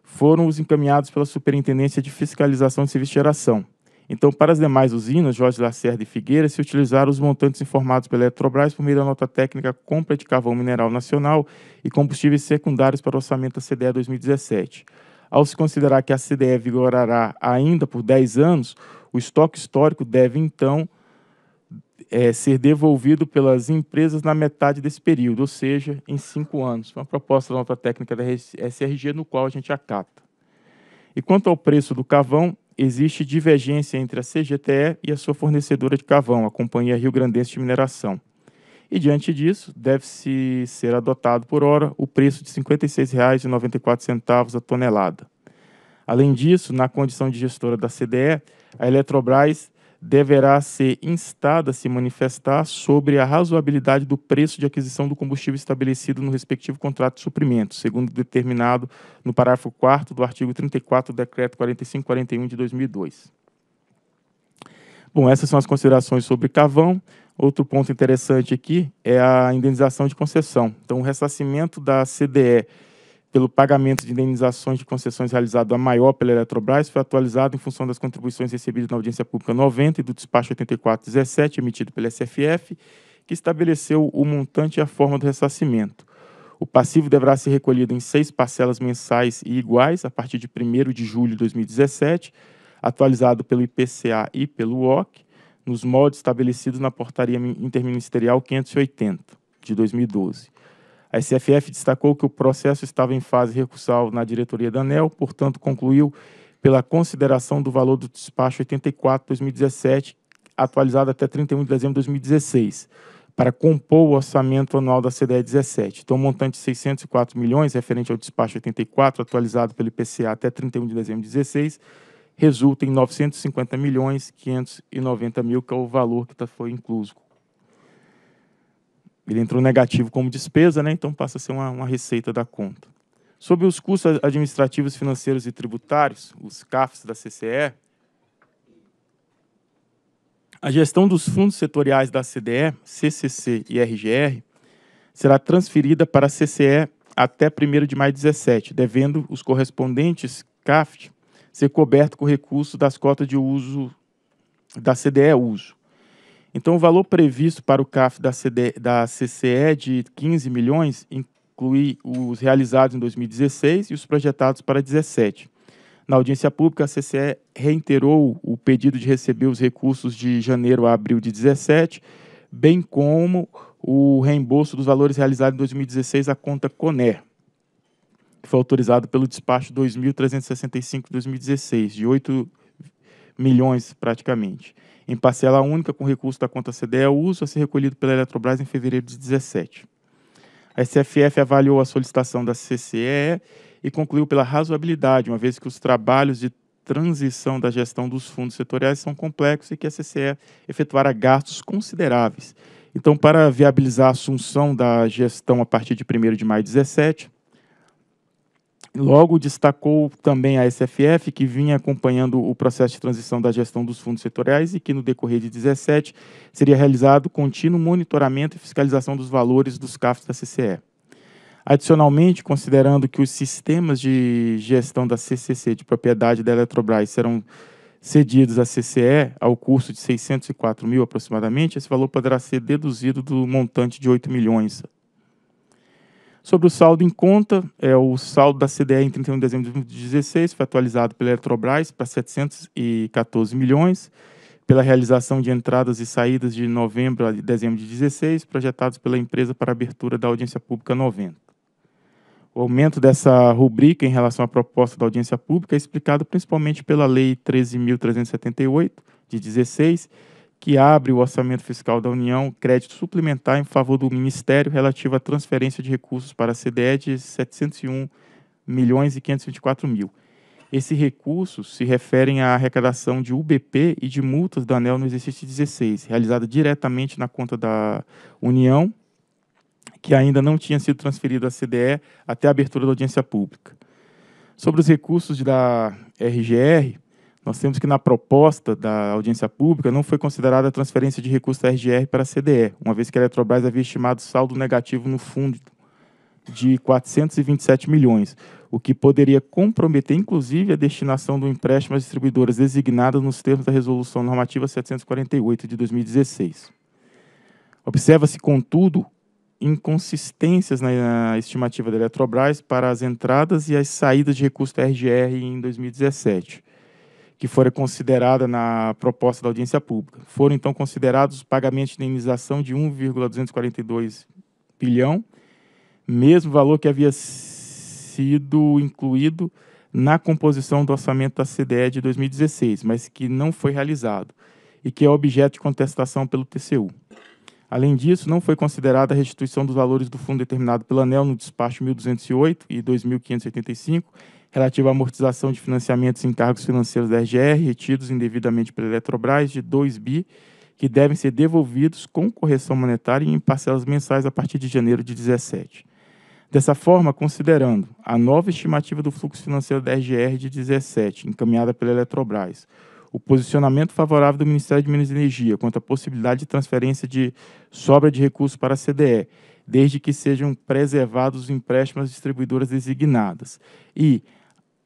foram os encaminhados pela Superintendência de Fiscalização de Serviço de Geração. Então, para as demais usinas, Jorge Lacerda e Figueira, se utilizaram os montantes informados pela Eletrobras por meio da nota técnica compra de carvão mineral nacional e combustíveis secundários para o orçamento da C D E dois mil e dezessete. Ao se considerar que a C D E vigorará ainda por dez anos, o estoque histórico deve, então, é, ser devolvido pelas empresas na metade desse período, ou seja, em cinco anos. Foi uma proposta da nota técnica da S R G, no qual a gente acata. E quanto ao preço do carvão, existe divergência entre a C G T E e a sua fornecedora de carvão, a Companhia Rio Grandense de Mineração. E, diante disso, deve-se ser adotado, por hora, o preço de cinquenta e seis reais e noventa e quatro centavos a tonelada. Além disso, na condição de gestora da C D E, a Eletrobras deverá ser instada a se manifestar sobre a razoabilidade do preço de aquisição do combustível estabelecido no respectivo contrato de suprimento, segundo determinado no parágrafo quarto do artigo trinta e quatro do Decreto quarenta e cinco quarenta e um de dois mil e dois. Bom, essas são as considerações sobre carvão. Outro ponto interessante aqui é a indenização de concessão. Então, o ressarcimento da C D E pelo pagamento de indenizações de concessões realizado a maior pela Eletrobras foi atualizado em função das contribuições recebidas na audiência pública noventa e do despacho oitenta e quatro dezessete emitido pela S F F, que estabeleceu o montante e a forma do ressarcimento. O passivo deverá ser recolhido em seis parcelas mensais e iguais a partir de primeiro de julho de dois mil e dezessete, atualizado pelo I P C A e pelo U O C, nos moldes estabelecidos na portaria interministerial quinhentos e oitenta de dois mil e doze. A S F F destacou que o processo estava em fase recursal na diretoria da ANEEL, portanto, concluiu pela consideração do valor do despacho oitenta e quatro barra dois mil e dezessete, atualizado até trinta e um de dezembro de dois mil e dezesseis, para compor o orçamento anual da C D E dezessete. Então, o montante de seiscentos e quatro milhões, referente ao despacho oitenta e quatro, atualizado pelo I P C A até trinta e um de dezembro de dois mil e dezesseis, resulta em novecentos e cinquenta milhões quinhentos e noventa mil, que é o valor que foi incluso. Ele entrou negativo como despesa, né? Então passa a ser uma, uma receita da conta. Sobre os custos administrativos, financeiros e tributários, os C A Fs da C C E, a gestão dos fundos setoriais da C D E, C C C e R G R, será transferida para a C C E até primeiro de maio de dois mil e dezessete, devendo os correspondentes C A F ser coberto com recurso das cotas de uso da C D E uso. Então, o valor previsto para o C A F da, C D, da C C E de quinze milhões inclui os realizados em dois mil e dezesseis e os projetados para dois mil e dezessete. Na audiência pública, a C C E reiterou o pedido de receber os recursos de janeiro a abril de dois mil e dezessete, bem como o reembolso dos valores realizados em dois mil e dezesseis à conta Coner, que foi autorizado pelo despacho dois mil trezentos e sessenta e cinco de dois mil e dezesseis, de oito milhões praticamente, em parcela única com recurso da conta C D E uso a ser recolhido pela Eletrobras em fevereiro de dois mil e dezessete. A S F F avaliou a solicitação da C C E e concluiu pela razoabilidade, uma vez que os trabalhos de transição da gestão dos fundos setoriais são complexos e que a C C E efetuará gastos consideráveis. Então, para viabilizar a assunção da gestão a partir de primeiro de maio de dois mil e dezessete, logo destacou também a S F F, que vinha acompanhando o processo de transição da gestão dos fundos setoriais e que, no decorrer de dois mil e dezessete, seria realizado contínuo monitoramento e fiscalização dos valores dos C A Fs da C C E. Adicionalmente, considerando que os sistemas de gestão da C C C de propriedade da Eletrobras serão cedidos à C C E ao custo de seiscentos e quatro mil aproximadamente, esse valor poderá ser deduzido do montante de oito milhões. Sobre o saldo em conta, é, o saldo da C D E em trinta e um de dezembro de dois mil e dezesseis foi atualizado pela Eletrobras para setecentos e quatorze milhões, pela realização de entradas e saídas de novembro a dezembro de dois mil e dezesseis, projetados pela empresa para abertura da audiência pública noventa. O aumento dessa rubrica em relação à proposta da audiência pública é explicado principalmente pela Lei treze mil trezentos e setenta e oito, de dezesseis, que abre o orçamento fiscal da União crédito suplementar em favor do Ministério relativo à transferência de recursos para a C D E de setecentos e um milhões e quinhentos e vinte e quatro mil. Esses recursos se referem à arrecadação de U B P e de multas da ANEEL no exercício dezesseis, realizada diretamente na conta da União, que ainda não tinha sido transferida à C D E até a abertura da audiência pública. Sobre os recursos da R G R, nós temos que na proposta da audiência pública não foi considerada a transferência de recursos da R G R para a C D E, uma vez que a Eletrobras havia estimado saldo negativo no fundo de quatrocentos e vinte e sete milhões, o que poderia comprometer, inclusive, a destinação do empréstimo às distribuidoras designadas nos termos da Resolução Normativa setecentos e quarenta e oito de dois mil e dezesseis. Observa-se, contudo, inconsistências na estimativa da Eletrobras para as entradas e as saídas de recursos da R G R em dois mil e dezessete, que foram consideradas na proposta da audiência pública. Foram, então, considerados pagamentos de indenização de um vírgula duzentos e quarenta e dois bilhão, mesmo valor que havia sido incluído na composição do orçamento da C D E de dois mil e dezesseis, mas que não foi realizado e que é objeto de contestação pelo T C U. Além disso, não foi considerada a restituição dos valores do fundo determinado pela ANEEL no despacho mil duzentos e oito e dois mil quinhentos e oitenta e cinco, relativo à amortização de financiamentos e encargos financeiros da R G R retidos indevidamente pela Eletrobras de dois bi, que devem ser devolvidos com correção monetária e em parcelas mensais a partir de janeiro de dois mil e dezessete. Dessa forma, considerando a nova estimativa do fluxo financeiro da R G R de dois mil e dezessete, encaminhada pela Eletrobras, o posicionamento favorável do Ministério de Minas e Energia quanto à possibilidade de transferência de sobra de recursos para a C D E, desde que sejam preservados os empréstimos às distribuidoras designadas, e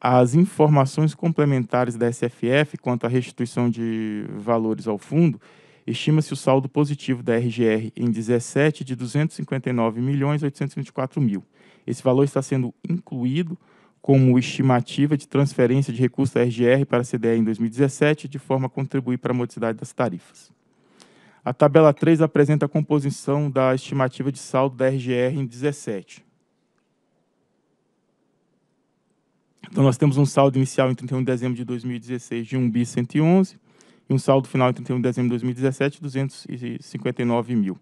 as informações complementares da S F F quanto à restituição de valores ao fundo, estima-se o saldo positivo da R G R em dois mil e dezessete de duzentos e cinquenta e nove milhões e oitocentos e vinte e quatro mil. Esse valor está sendo incluído como estimativa de transferência de recursos da R G R para a C D E em dois mil e dezessete, de forma a contribuir para a modicidade das tarifas. A tabela três apresenta a composição da estimativa de saldo da R G R em dois mil e dezessete. Então, nós temos um saldo inicial em trinta e um de dezembro de dois mil e dezesseis de um bilhão cento e onze, e um saldo final em trinta e um de dezembro de dois mil e dezessete, duzentos e cinquenta e nove mil.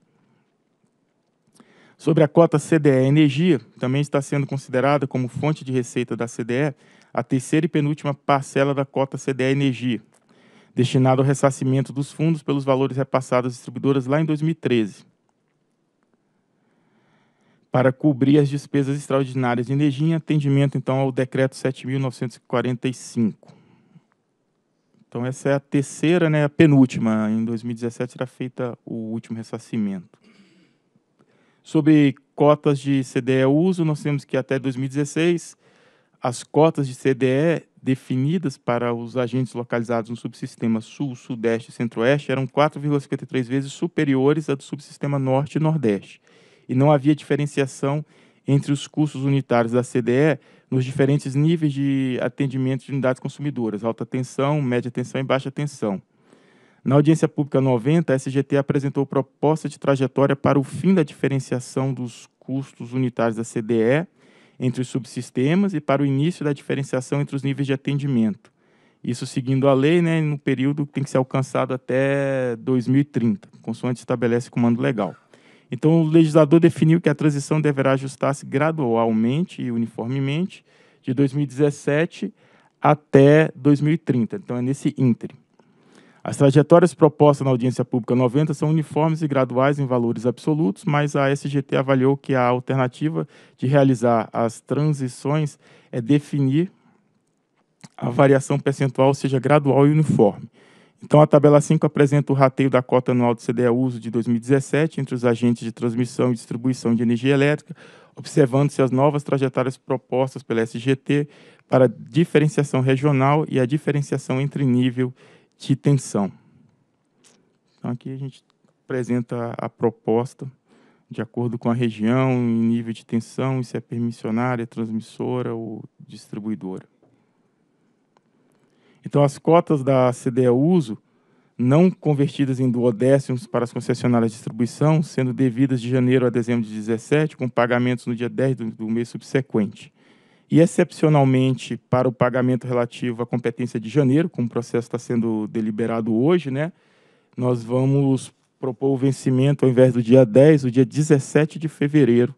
Sobre a cota C D E Energia, também está sendo considerada como fonte de receita da C D E a terceira e penúltima parcela da cota C D E Energia, destinada ao ressarcimento dos fundos pelos valores repassados às distribuidoras lá em dois mil e treze, para cobrir as despesas extraordinárias de energia em atendimento, então, ao Decreto sete mil novecentos e quarenta e cinco. Então, essa é a terceira, né, a penúltima. Em dois mil e dezessete será feita o último ressarcimento. Sobre cotas de C D E uso, nós temos que até dois mil e dezesseis, as cotas de C D E definidas para os agentes localizados no subsistema Sul, Sudeste e Centro-Oeste eram quatro vírgula cinquenta e três vezes superiores à do subsistema Norte e Nordeste. E não havia diferenciação entre os custos unitários da C D E nos diferentes níveis de atendimento de unidades consumidoras, alta tensão, média tensão e baixa tensão. Na audiência pública noventa, a S G T apresentou proposta de trajetória para o fim da diferenciação dos custos unitários da C D E entre os subsistemas e para o início da diferenciação entre os níveis de atendimento. Isso seguindo a lei, né, no período que tem que ser alcançado até dois mil e trinta, consoante estabelece comando legal. Então, o legislador definiu que a transição deverá ajustar-se gradualmente e uniformemente de dois mil e dezessete até dois mil e trinta. Então, é nesse ínterim. As trajetórias propostas na audiência pública noventa são uniformes e graduais em valores absolutos, mas a S G T avaliou que a alternativa de realizar as transições é definir a variação percentual, seja gradual e uniforme. Então, a tabela cinco apresenta o rateio da cota anual do C D E uso de dois mil e dezessete entre os agentes de transmissão e distribuição de energia elétrica, observando-se as novas trajetórias propostas pela S G T para diferenciação regional e a diferenciação entre nível de tensão. Então, aqui a gente apresenta a proposta de acordo com a região, em nível de tensão, se é permissionária, transmissora ou distribuidora. Então, as cotas da C D E uso, não convertidas em duodécimos para as concessionárias de distribuição, sendo devidas de janeiro a dezembro de dois mil e dezessete, com pagamentos no dia dez do, do mês subsequente. E, excepcionalmente, para o pagamento relativo à competência de janeiro, como o processo está sendo deliberado hoje, né, nós vamos propor o vencimento, ao invés do dia dez, o dia dezessete de fevereiro,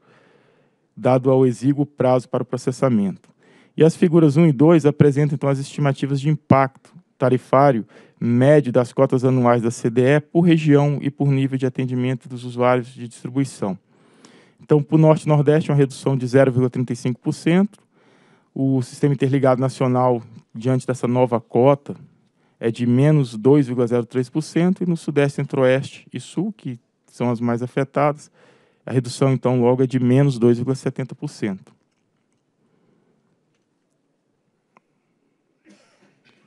dado ao exíguo prazo para o processamento. E as figuras um e dois apresentam, então, as estimativas de impacto tarifário médio das cotas anuais da C D E por região e por nível de atendimento dos usuários de distribuição. Então, para o Norte e Nordeste, uma redução de zero vírgula trinta e cinco por cento. O Sistema Interligado Nacional, diante dessa nova cota, é de menos dois vírgula zero três por cento, e no Sudeste, Centro-Oeste e Sul, que são as mais afetadas, a redução, então, logo é de menos dois vírgula setenta por cento.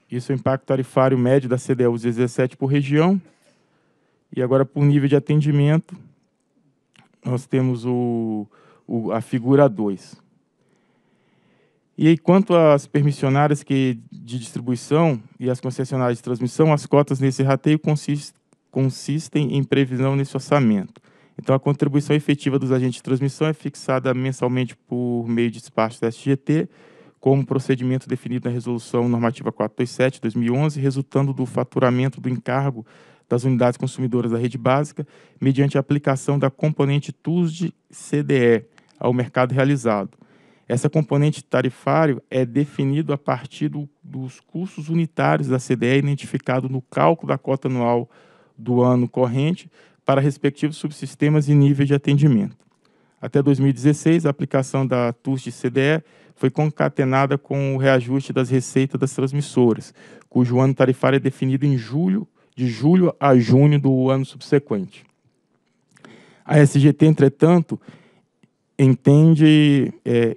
Isso é o impacto tarifário médio da C D E dezessete por região. E agora, por nível de atendimento, nós temos o, o, a figura dois. E aí, quanto às permissionárias que, de distribuição e às concessionárias de transmissão, as cotas nesse rateio consist, consistem em previsão nesse orçamento. Então, a contribuição efetiva dos agentes de transmissão é fixada mensalmente por meio de despacho da S G T, como procedimento definido na Resolução Normativa quatrocentos e vinte e sete de dois mil e onze, resultando do faturamento do encargo das unidades consumidoras da rede básica, mediante a aplicação da componente T U S D C D E ao mercado realizado. Essa componente tarifário é definida a partir do, dos custos unitários da C D E identificado no cálculo da cota anual do ano corrente para respectivos subsistemas e níveis de atendimento. Até dois mil e dezesseis, a aplicação da T U S D C D E foi concatenada com o reajuste das receitas das transmissoras, cujo ano tarifário é definido em julho, de julho a junho do ano subsequente. A S G T, entretanto, entende, é,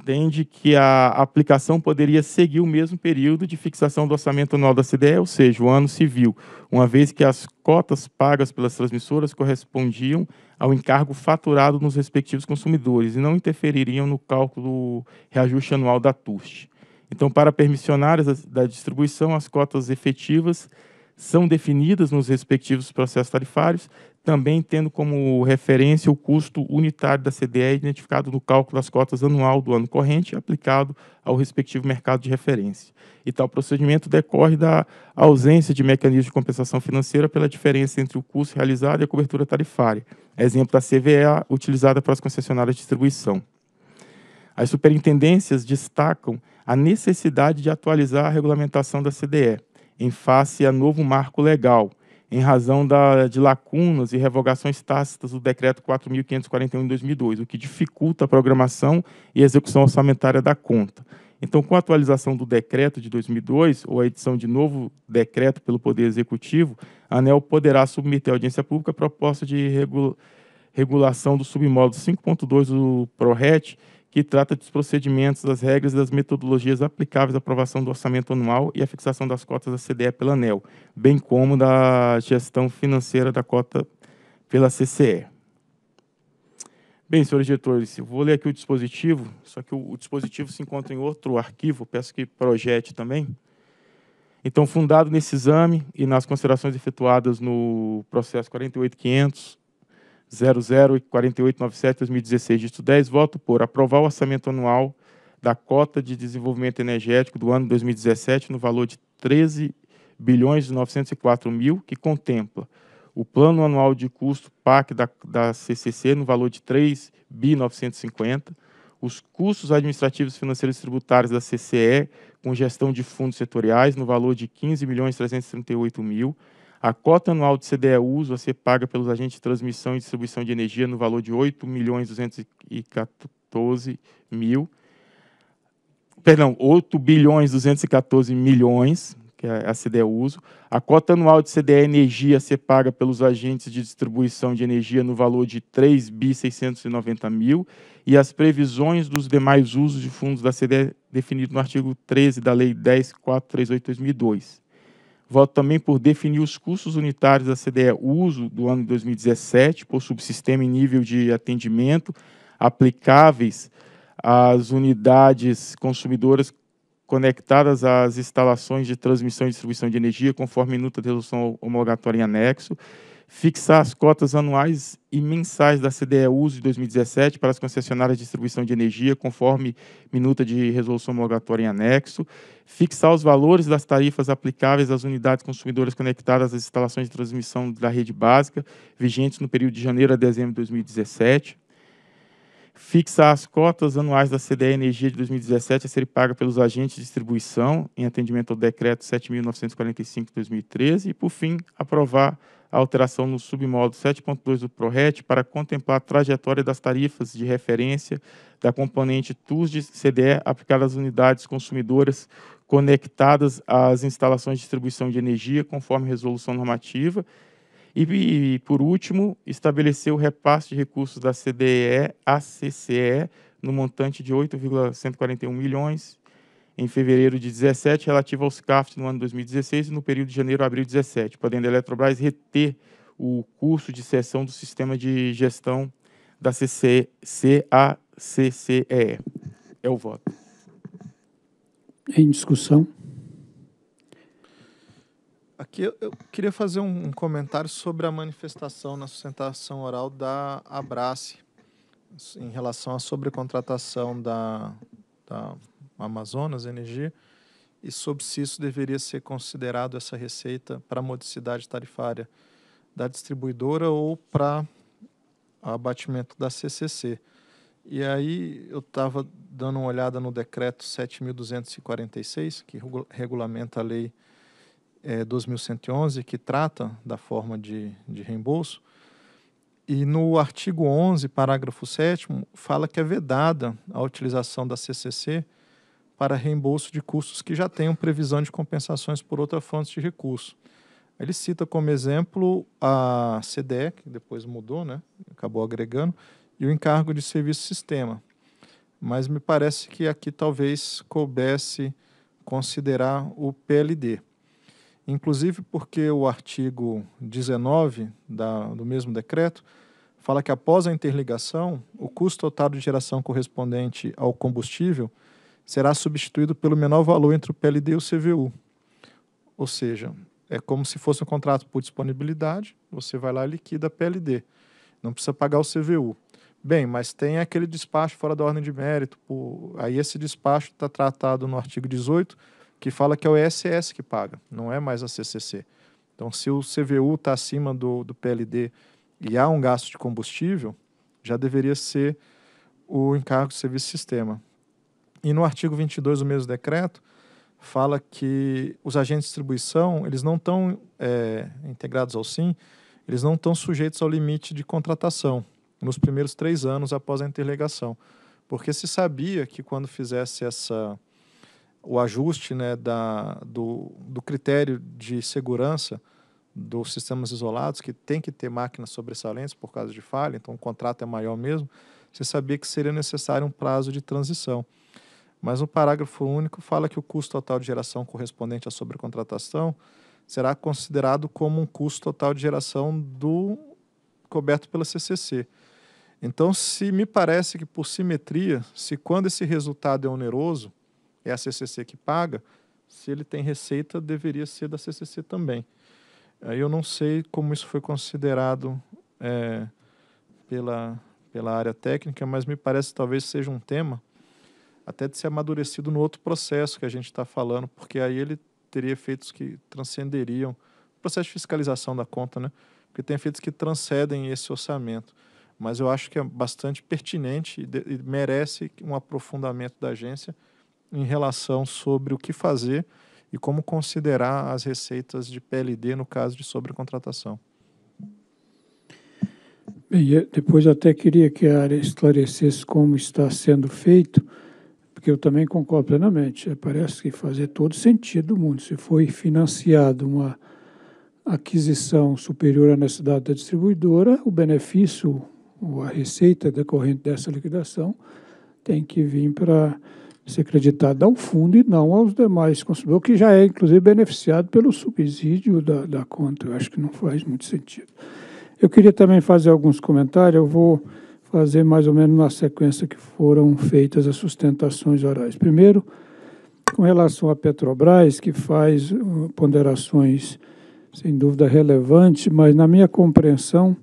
entende que a aplicação poderia seguir o mesmo período de fixação do orçamento anual da C D E, ou seja, o ano civil, uma vez que as cotas pagas pelas transmissoras correspondiam ao encargo faturado nos respectivos consumidores e não interfeririam no cálculo do reajuste anual da T U S D. Então, para permissionárias da distribuição, as cotas efetivas são definidas nos respectivos processos tarifários, também tendo como referência o custo unitário da C D E identificado no cálculo das cotas anual do ano corrente aplicado ao respectivo mercado de referência. E tal procedimento decorre da ausência de mecanismo de compensação financeira pela diferença entre o custo realizado e a cobertura tarifária, exemplo da C V A utilizada para as concessionárias de distribuição. As superintendências destacam a necessidade de atualizar a regulamentação da C D E em face a novo marco legal, em razão da, de lacunas e revogações tácitas do Decreto quatro mil quinhentos e quarenta e um de dois mil e dois, o que dificulta a programação e execução orçamentária da conta. Então, com a atualização do Decreto de dois mil e dois, ou a edição de novo decreto pelo Poder Executivo, a ANEEL poderá submeter à audiência pública a proposta de regula, regulação do submódulo cinco ponto dois do PRORET, que trata dos procedimentos, das regras e das metodologias aplicáveis à aprovação do orçamento anual e à fixação das cotas da C D E pela ANEEL, bem como da gestão financeira da cota pela C C E. Bem, senhores diretores, eu vou ler aqui o dispositivo, só que o, o dispositivo se encontra em outro arquivo, peço que projete também. Então, fundado nesse exame e nas considerações efetuadas no processo quarenta e oito ponto quinhentos, zero zero quarenta e oito noventa e sete barra dois mil e dezesseis, dígito dez, voto por aprovar o orçamento anual da cota de desenvolvimento energético do ano dois mil e dezessete no valor de treze bilhões e novecentos e quatro mil, que contempla o plano anual de custo P A C da, da C C C no valor de três bilhões novecentos e cinquenta, os custos administrativos, financeiros e tributários da C C E com gestão de fundos setoriais no valor de quinze milhões trezentos e trinta e oito mil, a cota anual de C D E uso a ser paga pelos agentes de transmissão e distribuição de energia no valor de oito milhões duzentos e quatorze mil, perdão, oito bilhões duzentos e quatorze milhões, que é a C D E uso, a cota anual de C D E energia a ser paga pelos agentes de distribuição de energia no valor de três bilhões seiscentos e noventa mil e as previsões dos demais usos de fundos da C D E definido no artigo treze da Lei dez mil quatrocentos e trinta e oito de dois mil e dois. Voto também por definir os custos unitários da C D E uso do ano dois mil e dezessete por subsistema e nível de atendimento aplicáveis às unidades consumidoras conectadas às instalações de transmissão e distribuição de energia, conforme minuta de resolução homologatória em anexo, fixar as cotas anuais e mensais da C D E U S de dois mil e dezessete para as concessionárias de distribuição de energia, conforme minuta de resolução homologatória em anexo, fixar os valores das tarifas aplicáveis às unidades consumidoras conectadas às instalações de transmissão da rede básica, vigentes no período de janeiro a dezembro de dois mil e dezessete, fixar as cotas anuais da C D E Energia de dois mil e dezessete a serem pagas pelos agentes de distribuição, em atendimento ao decreto sete mil novecentos e quarenta e cinco de dois mil e treze, e, por fim, aprovar a alteração no submódulo sete ponto dois do PRORET para contemplar a trajetória das tarifas de referência da componente T U S de C D E aplicada às unidades consumidoras conectadas às instalações de distribuição de energia, conforme resolução normativa. E, por último, estabelecer o repasse de recursos da C D E à C C E no montante de oito vírgula cento e quarenta e um milhões em fevereiro de dezessete, relativo aos C A F Ts no ano dois mil e dezesseis e no período de janeiro a abril de dezessete, podendo a Eletrobras reter o custo de cessão do sistema de gestão da C C C à C C E. É o voto. Em discussão. Aqui eu queria fazer um comentário sobre a manifestação na sustentação oral da Abrace em relação à sobrecontratação da, da Amazonas Energia e sobre se isso deveria ser considerado essa receita para a modicidade tarifária da distribuidora ou para abatimento da C C C. E aí eu estava dando uma olhada no decreto sete mil duzentos e quarenta e seis, que regulamenta a lei É, dois mil cento e onze, que trata da forma de, de reembolso, e no artigo onze, parágrafo sétimo, fala que é vedada a utilização da C C C para reembolso de custos que já tenham previsão de compensações por outra fonte de recurso. Ele cita como exemplo a C D E, que depois mudou, né, acabou agregando, e o encargo de serviço-sistema. Mas me parece que aqui talvez coubesse considerar o P L D. Inclusive porque o artigo dezenove da, do mesmo decreto fala que após a interligação, o custo total de geração correspondente ao combustível será substituído pelo menor valor entre o P L D e o C V U. Ou seja, é como se fosse um contrato por disponibilidade, você vai lá e liquida a P L D, não precisa pagar o C V U. Bem, mas tem aquele despacho fora da ordem de mérito, por... aí esse despacho está tratado no artigo dezoito, que fala que é o E S S que paga, não é mais a C C C. Então, se o C V U está acima do, do P L D e há um gasto de combustível, já deveria ser o encargo de serviço-sistema. E no artigo vinte e dois do mesmo decreto, fala que os agentes de distribuição, eles não estão é, integrados ao SIM, eles não estão sujeitos ao limite de contratação nos primeiros três anos após a interligação. Porque se sabia que quando fizesse essa... o ajuste né, da, do, do critério de segurança dos sistemas isolados, que tem que ter máquinas sobressalentes por causa de falha, então o contrato é maior mesmo, você sabia que seria necessário um prazo de transição. Mas o parágrafo único fala que o custo total de geração correspondente à sobrecontratação será considerado como um custo total de geração do coberto pela C C C. Então, se me parece que por simetria, se quando esse resultado é oneroso, é a C C C que paga, se ele tem receita, deveria ser da C C C também. Aí eu não sei como isso foi considerado é, pela, pela área técnica, mas me parece que talvez seja um tema até de ser amadurecido no outro processo que a gente está falando, porque aí ele teria efeitos que transcenderiam o processo de fiscalização da conta, né? Porque tem efeitos que transcendem esse orçamento. Mas eu acho que é bastante pertinente e, de, e merece um aprofundamento da agência em relação sobre o que fazer e como considerar as receitas de P L D no caso de sobrecontratação. Bem, depois até queria que a área esclarecesse como está sendo feito, porque eu também concordo plenamente, parece que fazia todo sentido do mundo. Se foi financiado uma aquisição superior à necessidade da distribuidora, o benefício ou a receita decorrente dessa liquidação tem que vir para... ser creditado ao fundo e não aos demais consumidores, que já é, inclusive, beneficiado pelo subsídio da, da conta. Eu acho que não faz muito sentido. Eu queria também fazer alguns comentários. Eu vou fazer mais ou menos na sequência que foram feitas as sustentações orais. Primeiro, com relação à Petrobras, que faz ponderações sem dúvida relevante, mas na minha compreensão,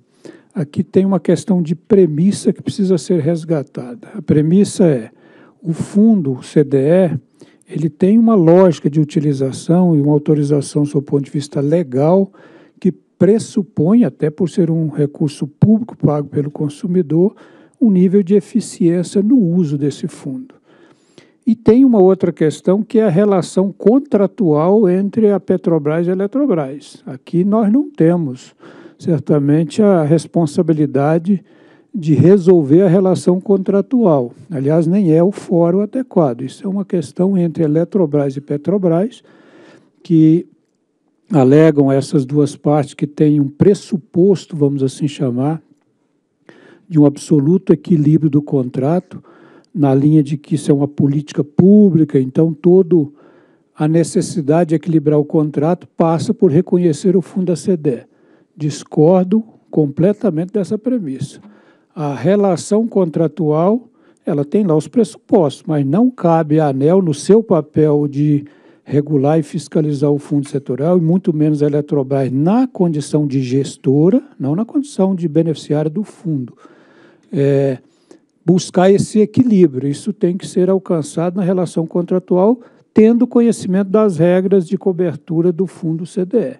aqui tem uma questão de premissa que precisa ser resgatada. A premissa é, o fundo, o C D E, ele tem uma lógica de utilização e uma autorização, sob o ponto de vista legal, que pressupõe, até por ser um recurso público pago pelo consumidor, um nível de eficiência no uso desse fundo. E tem uma outra questão que é a relação contratual entre a Petrobras e a Eletrobras. Aqui nós não temos, certamente, a responsabilidade de resolver a relação contratual. Aliás, nem é o fórum adequado. Isso é uma questão entre Eletrobras e Petrobras, que alegam essas duas partes que têm um pressuposto, vamos assim chamar, de um absoluto equilíbrio do contrato, na linha de que isso é uma política pública, então todo a necessidade de equilibrar o contrato passa por reconhecer o fundo da C D E. Discordo completamente dessa premissa. A relação contratual, ela tem lá os pressupostos, mas não cabe à ANEEL, no seu papel de regular e fiscalizar o fundo setorial, e muito menos a Eletrobras, na condição de gestora, não na condição de beneficiária do fundo. É, buscar esse equilíbrio, isso tem que ser alcançado na relação contratual, tendo conhecimento das regras de cobertura do fundo C D E.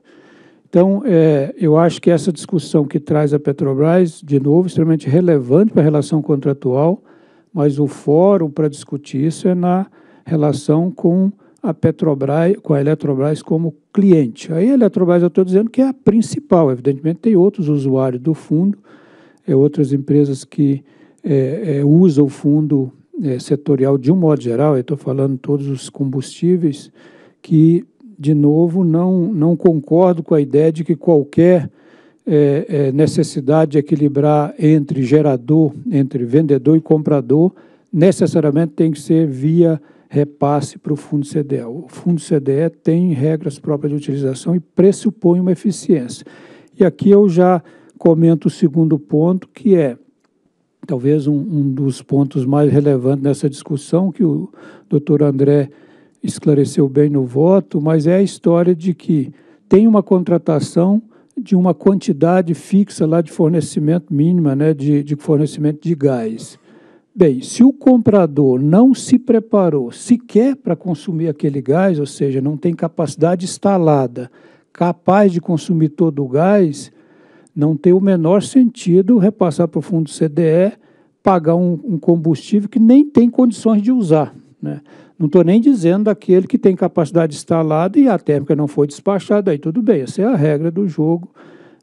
Então, é, eu acho que essa discussão que traz a Petrobras, de novo, extremamente relevante para a relação contratual, mas o fórum para discutir isso é na relação com a Petrobras, com a Eletrobras como cliente. Aí a Eletrobras, eu estou dizendo que é a principal, evidentemente tem outros usuários do fundo, é, outras empresas que É, é, usa o fundo é, setorial de um modo geral, eu estou falando todos os combustíveis, que, de novo, não, não concordo com a ideia de que qualquer é, é, necessidade de equilibrar entre gerador, entre vendedor e comprador, necessariamente tem que ser via repasse para o fundo C D E. O fundo C D E tem regras próprias de utilização e pressupõe uma eficiência. E aqui eu já comento o segundo ponto, que é talvez um, um dos pontos mais relevantes nessa discussão, que o doutor André esclareceu bem no voto, mas é a história de que tem uma contratação de uma quantidade fixa lá de fornecimento mínima, né, de, de fornecimento de gás. Bem, se o comprador não se preparou sequer para consumir aquele gás, ou seja, não tem capacidade instalada capaz de consumir todo o gás, não tem o menor sentido repassar para o fundo do C D E, pagar um, um combustível que nem tem condições de usar, né? Não estou nem dizendo daquele que tem capacidade instalada e a térmica não foi despachada, aí tudo bem, essa é a regra do jogo,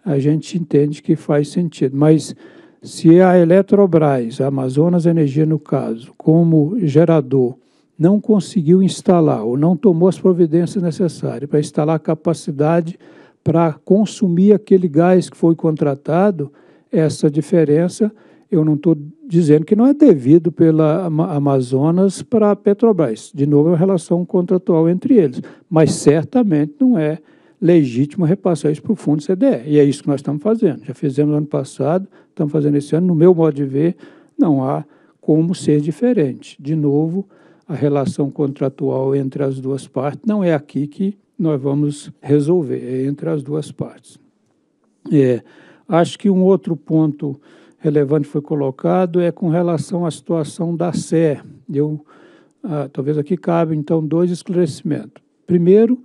a gente entende que faz sentido. Mas se a Eletrobras, a Amazonas Energia no caso, como gerador, não conseguiu instalar ou não tomou as providências necessárias para instalar a capacidade para consumir aquele gás que foi contratado, essa diferença, eu não estou dizendo que não é devido pela Amazonas para a Petrobras. De novo, é uma relação contratual entre eles. Mas certamente não é legítimo repassar isso para o fundo C D E. E é isso que nós estamos fazendo. Já fizemos ano passado, estamos fazendo esse ano. No meu modo de ver, não há como ser diferente. De novo, a relação contratual entre as duas partes não é aqui que nós vamos resolver, é entre as duas partes. É, acho que um outro ponto relevante foi colocado é com relação à situação da S E R. Eu, ah, talvez aqui cabe, então, dois esclarecimentos. Primeiro,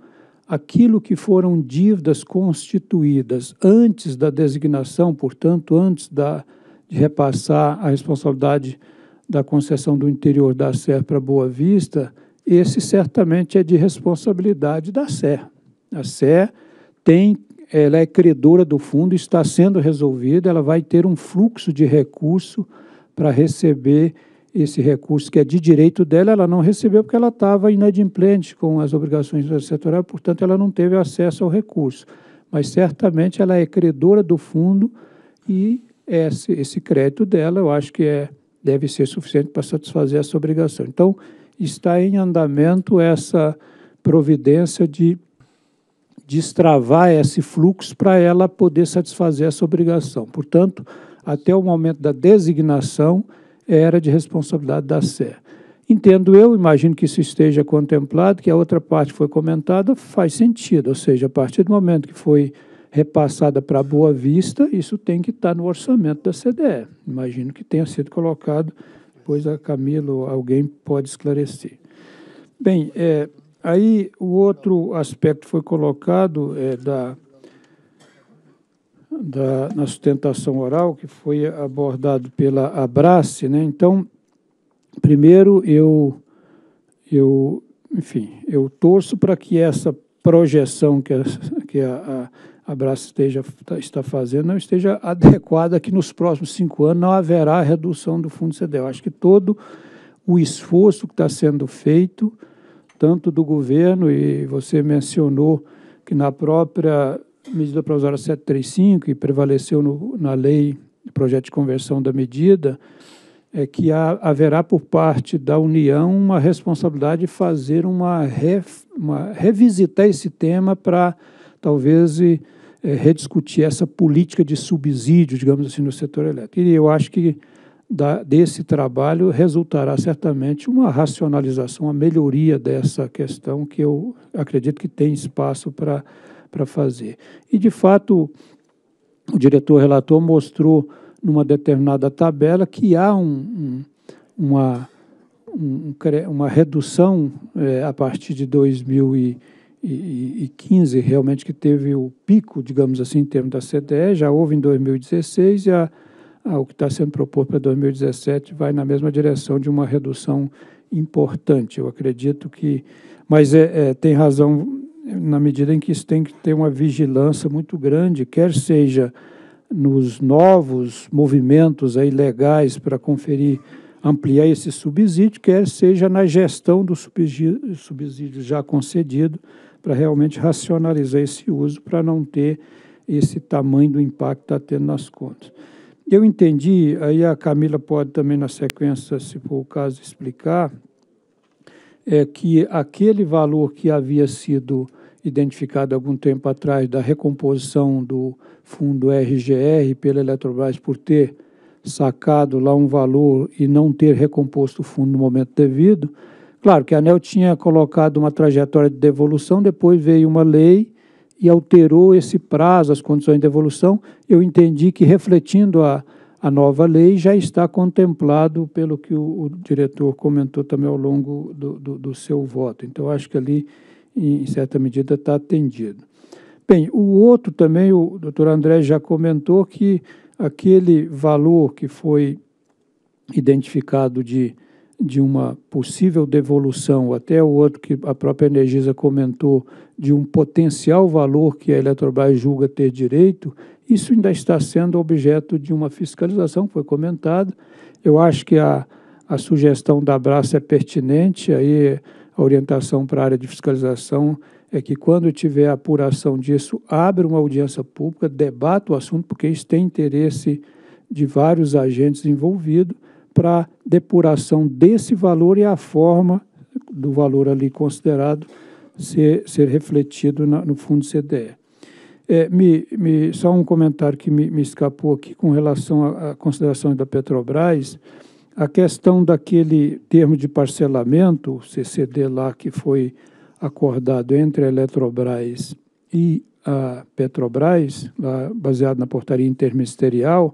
aquilo que foram dívidas constituídas antes da designação, portanto, antes da, de repassar a responsabilidade da concessão do interior da S E R para Boa Vista, esse certamente é de responsabilidade da S E R. A S E R tem, ela é credora do fundo, está sendo resolvida, ela vai ter um fluxo de recurso para receber esse recurso que é de direito dela, ela não recebeu porque ela estava inadimplente com as obrigações do setorial, portanto ela não teve acesso ao recurso. Mas certamente ela é credora do fundo e esse, esse crédito dela, eu acho que é, deve ser suficiente para satisfazer essa obrigação. Então, está em andamento essa providência de destravar esse fluxo para ela poder satisfazer essa obrigação. Portanto, até o momento da designação, era de responsabilidade da S E R. Entendo eu, imagino que isso esteja contemplado, que a outra parte foi comentada, faz sentido, ou seja, a partir do momento que foi repassada para a Boa Vista, isso tem que estar no orçamento da C D E. Imagino que tenha sido colocado, pois a Camila ou alguém pode esclarecer. Bem, é, aí o outro aspecto foi colocado é, da, da, na sustentação oral, que foi abordado pela Abrace, né? Então, primeiro, eu, eu, enfim, eu torço para que essa projeção que a, que a, a Abrace esteja, está fazendo não esteja adequada, que nos próximos cinco anos não haverá redução do fundo C D E. Eu acho que todo o esforço que está sendo feito, tanto do governo, e você mencionou que na própria medida provisória setecentos e trinta e cinco, que prevaleceu no, na lei, no projeto de conversão da medida, é que haverá por parte da União uma responsabilidade de fazer uma, ref, uma revisitar esse tema para talvez é, rediscutir essa política de subsídio, digamos assim, no setor elétrico. E eu acho que da, desse trabalho resultará certamente uma racionalização, uma melhoria dessa questão que eu acredito que tem espaço para para fazer. E, de fato, o diretor-relator mostrou numa determinada tabela, que há um, um, uma, um, uma redução é, a partir de dois mil e quinze, realmente que teve o pico, digamos assim, em termos da C D E, já houve em dois mil e dezesseis, e a, a, o que está sendo proposto para dois mil e dezessete vai na mesma direção de uma redução importante. Eu acredito que... Mas é, é, tem razão na medida em que isso tem que ter uma vigilância muito grande, quer seja... nos novos movimentos aí legais para conferir, ampliar esse subsídio, quer seja na gestão do subsídio, subsídio já concedido, para realmente racionalizar esse uso, para não ter esse tamanho do impacto que está tendo nas contas. Eu entendi, aí a Camila pode também, na sequência, se for o caso, explicar, é que aquele valor que havia sido identificado algum tempo atrás da recomposição do fundo R G R pela Eletrobras por ter sacado lá um valor e não ter recomposto o fundo no momento devido. Claro que a ANEEL tinha colocado uma trajetória de devolução, depois veio uma lei e alterou esse prazo, as condições de devolução. Eu entendi que, refletindo a, a nova lei, já está contemplado pelo que o, o diretor comentou também ao longo do, do, do seu voto. Então, acho que ali, em certa medida, está atendido. Bem, o outro também, o doutor André já comentou que aquele valor que foi identificado de, de uma possível devolução, até o outro que a própria Energisa comentou, de um potencial valor que a Eletrobras julga ter direito, isso ainda está sendo objeto de uma fiscalização, que foi comentado. Eu acho que a, a sugestão da Abrace é pertinente, aí a orientação para a área de fiscalização é que, quando tiver a apuração disso, abra uma audiência pública, debata o assunto, porque isso tem interesse de vários agentes envolvidos para depuração desse valor e a forma do valor ali considerado ser, ser refletido na, no fundo C D E. É, me, me, só um comentário que me, me escapou aqui com relação à consideração da Petrobras, a questão daquele termo de parcelamento, C C D lá, que foi acordado entre a Eletrobras e a Petrobras, lá, baseado na portaria interministerial,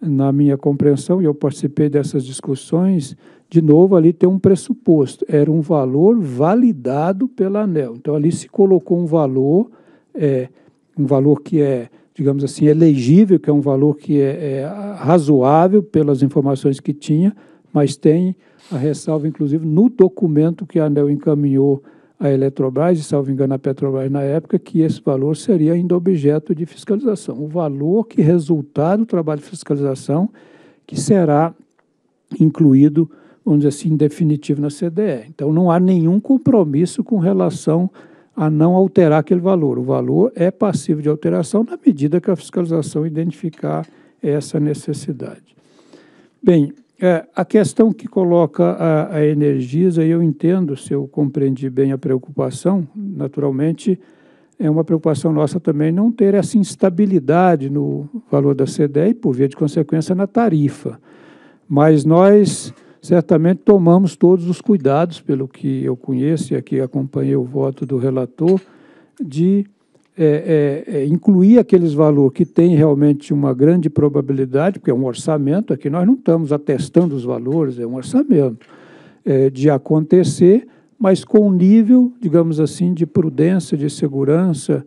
na minha compreensão, e eu participei dessas discussões, de novo, ali tem um pressuposto, era um valor validado pela ANEEL. Então, ali se colocou um valor, é, um valor que é, digamos assim, elegível, que é um valor que é, é razoável pelas informações que tinha, mas tem a ressalva, inclusive, no documento que a ANEEL encaminhou a Eletrobras, e salvo engano a Petrobras na época, que esse valor seria ainda objeto de fiscalização. O valor que resultar do trabalho de fiscalização que será incluído, vamos dizer assim, definitivo na C D E. Então, não há nenhum compromisso com relação a não alterar aquele valor. O valor é passível de alteração na medida que a fiscalização identificar essa necessidade. Bem, É, a questão que coloca a, a Energisa, eu entendo, se eu compreendi bem a preocupação, naturalmente, é uma preocupação nossa também não ter essa instabilidade no valor da C D E e, por via de consequência, na tarifa. Mas nós certamente tomamos todos os cuidados, pelo que eu conheço, e aqui acompanhei o voto do relator, de é, é, incluir aqueles valores que têm realmente uma grande probabilidade, porque é um orçamento, aqui nós não estamos atestando os valores, é um orçamento, é, de acontecer, mas com um nível, digamos assim, de prudência, de segurança,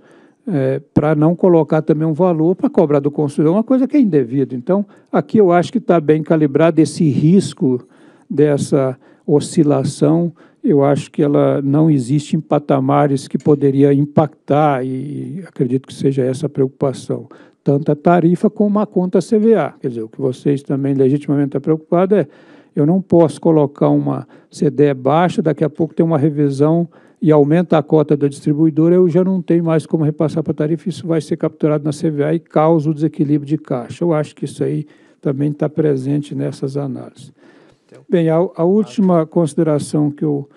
é, para não colocar também um valor para cobrar do consumidor, uma coisa que é indevida. Então, aqui eu acho que está bem calibrado esse risco dessa oscilação. Eu acho que ela não existe em patamares que poderia impactar, e acredito que seja essa a preocupação, tanto a tarifa como a conta C V A. Quer dizer, o que vocês também legitimamente estão preocupados é: eu não posso colocar uma C D E baixa, daqui a pouco tem uma revisão e aumenta a cota da distribuidora, eu já não tenho mais como repassar para a tarifa, isso vai ser capturado na C V A e causa o desequilíbrio de caixa. Eu acho que isso aí também está presente nessas análises. Bem, a, a última consideração que eu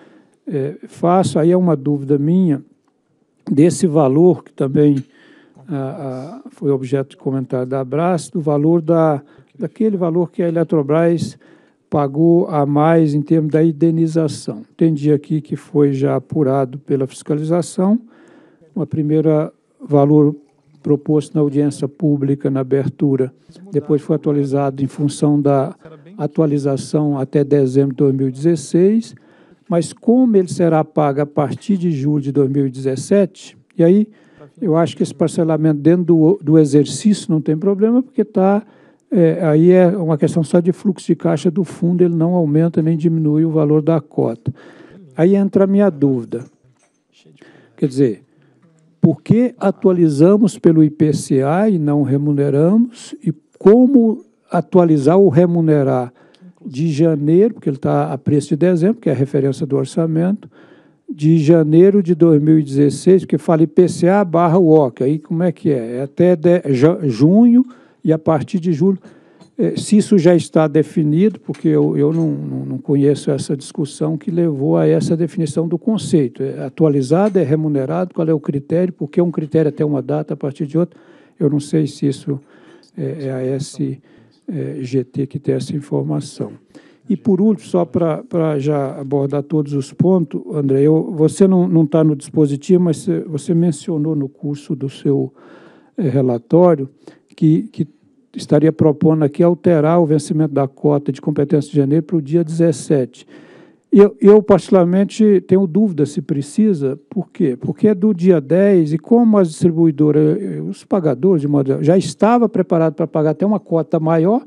é, faço, aí é uma dúvida minha, desse valor que também a, a, foi objeto de comentário da Abrace, do valor da, daquele valor que a Eletrobras pagou a mais em termos da indenização. Entendi aqui que foi já apurado pela fiscalização, uma primeira valor proposto na audiência pública, na abertura, depois foi atualizado em função da atualização até dezembro de dois mil e dezesseis, mas como ele será pago a partir de julho de dois mil e dezessete, e aí eu acho que esse parcelamento dentro do, do exercício não tem problema, porque está... É, aí é uma questão só de fluxo de caixa do fundo, ele não aumenta nem diminui o valor da cota. Aí entra a minha dúvida. Quer dizer, por que atualizamos pelo I P C A e não remuneramos? E como atualizar ou remunerar de janeiro, porque ele está a preço de dezembro, que é a referência do orçamento, de janeiro de dois mil e dezesseis, porque fala I P C A barra U O C, aí como é que é? É até de, junho... E a partir de julho, se isso já está definido, porque eu, eu não, não conheço essa discussão que levou a essa definição do conceito. É atualizado, é remunerado, qual é o critério, porque um critério até uma data, a partir de outra, eu não sei se isso é, é a S G T que tem essa informação. E, por último, só para já abordar todos os pontos, André, eu, você não não está no dispositivo, mas você mencionou no curso do seu é, relatório que, que estaria propondo aqui alterar o vencimento da cota de competência de janeiro para o dia dezessete. Eu, eu particularmente, tenho dúvida se precisa. Por quê? Porque é do dia dez, e como as distribuidoras, os pagadores, de modo geral, já estavam preparados para pagar até uma cota maior,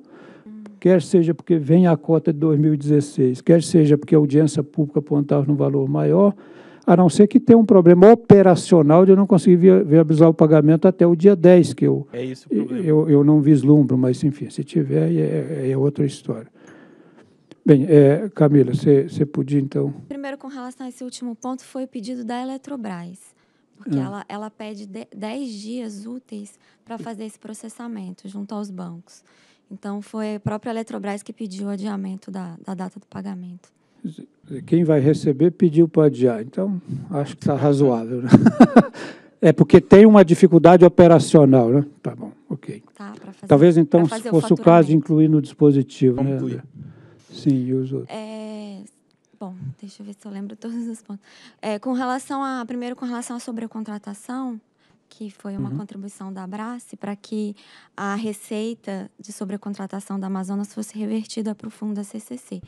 quer seja porque vem a cota de dois mil e dezesseis, quer seja porque a audiência pública apontava num valor maior, a não ser que tenha um problema operacional de eu não conseguir viabilizar o pagamento até o dia dez, que eu, é isso o eu, eu não vislumbro, mas, enfim, se tiver, é, é outra história. Bem, é, Camila, você podia, então... Primeiro, com relação a esse último ponto, foi o pedido da Eletrobras, porque ah. ela, ela pede dez dias úteis para fazer esse processamento junto aos bancos. Então, foi a própria Eletrobras que pediu o adiamento da, da data do pagamento. Quem vai receber pediu para adiar, então acho que está razoável, né? É porque tem uma dificuldade operacional, né? Tá bom, ok. Tá, pra fazer, talvez então, pra se fosse o, o caso, de incluir no dispositivo. Vamos, né, incluir. Sim, e os outros. É, bom, deixa eu ver se eu lembro todos os pontos. É, com relação a, primeiro, com relação à sobrecontratação, que foi uma uhum. contribuição da Abrace para que a receita de sobrecontratação da Amazonas fosse revertida para o fundo da C C C.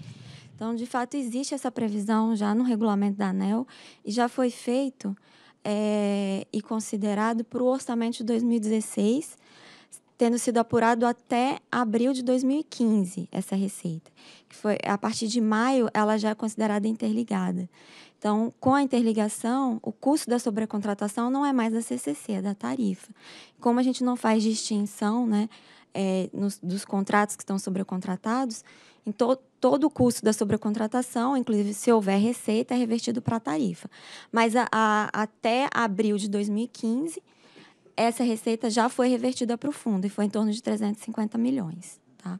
Então, de fato, existe essa previsão já no regulamento da ANEEL e já foi feito é, e considerado para o orçamento de dois mil e dezesseis, tendo sido apurado até abril de dois mil e quinze, essa receita. Que foi, a partir de maio, ela já é considerada interligada. Então, com a interligação, o custo da sobrecontratação não é mais da C C C, é da tarifa. Como a gente não faz distinção, né, é, nos, dos contratos que estão sobrecontratados, em to, todo o custo da sobrecontratação, inclusive se houver receita, é revertido para a tarifa. Mas a, a, até abril de dois mil e quinze, essa receita já foi revertida para o fundo e foi em torno de trezentos e cinquenta milhões, tá?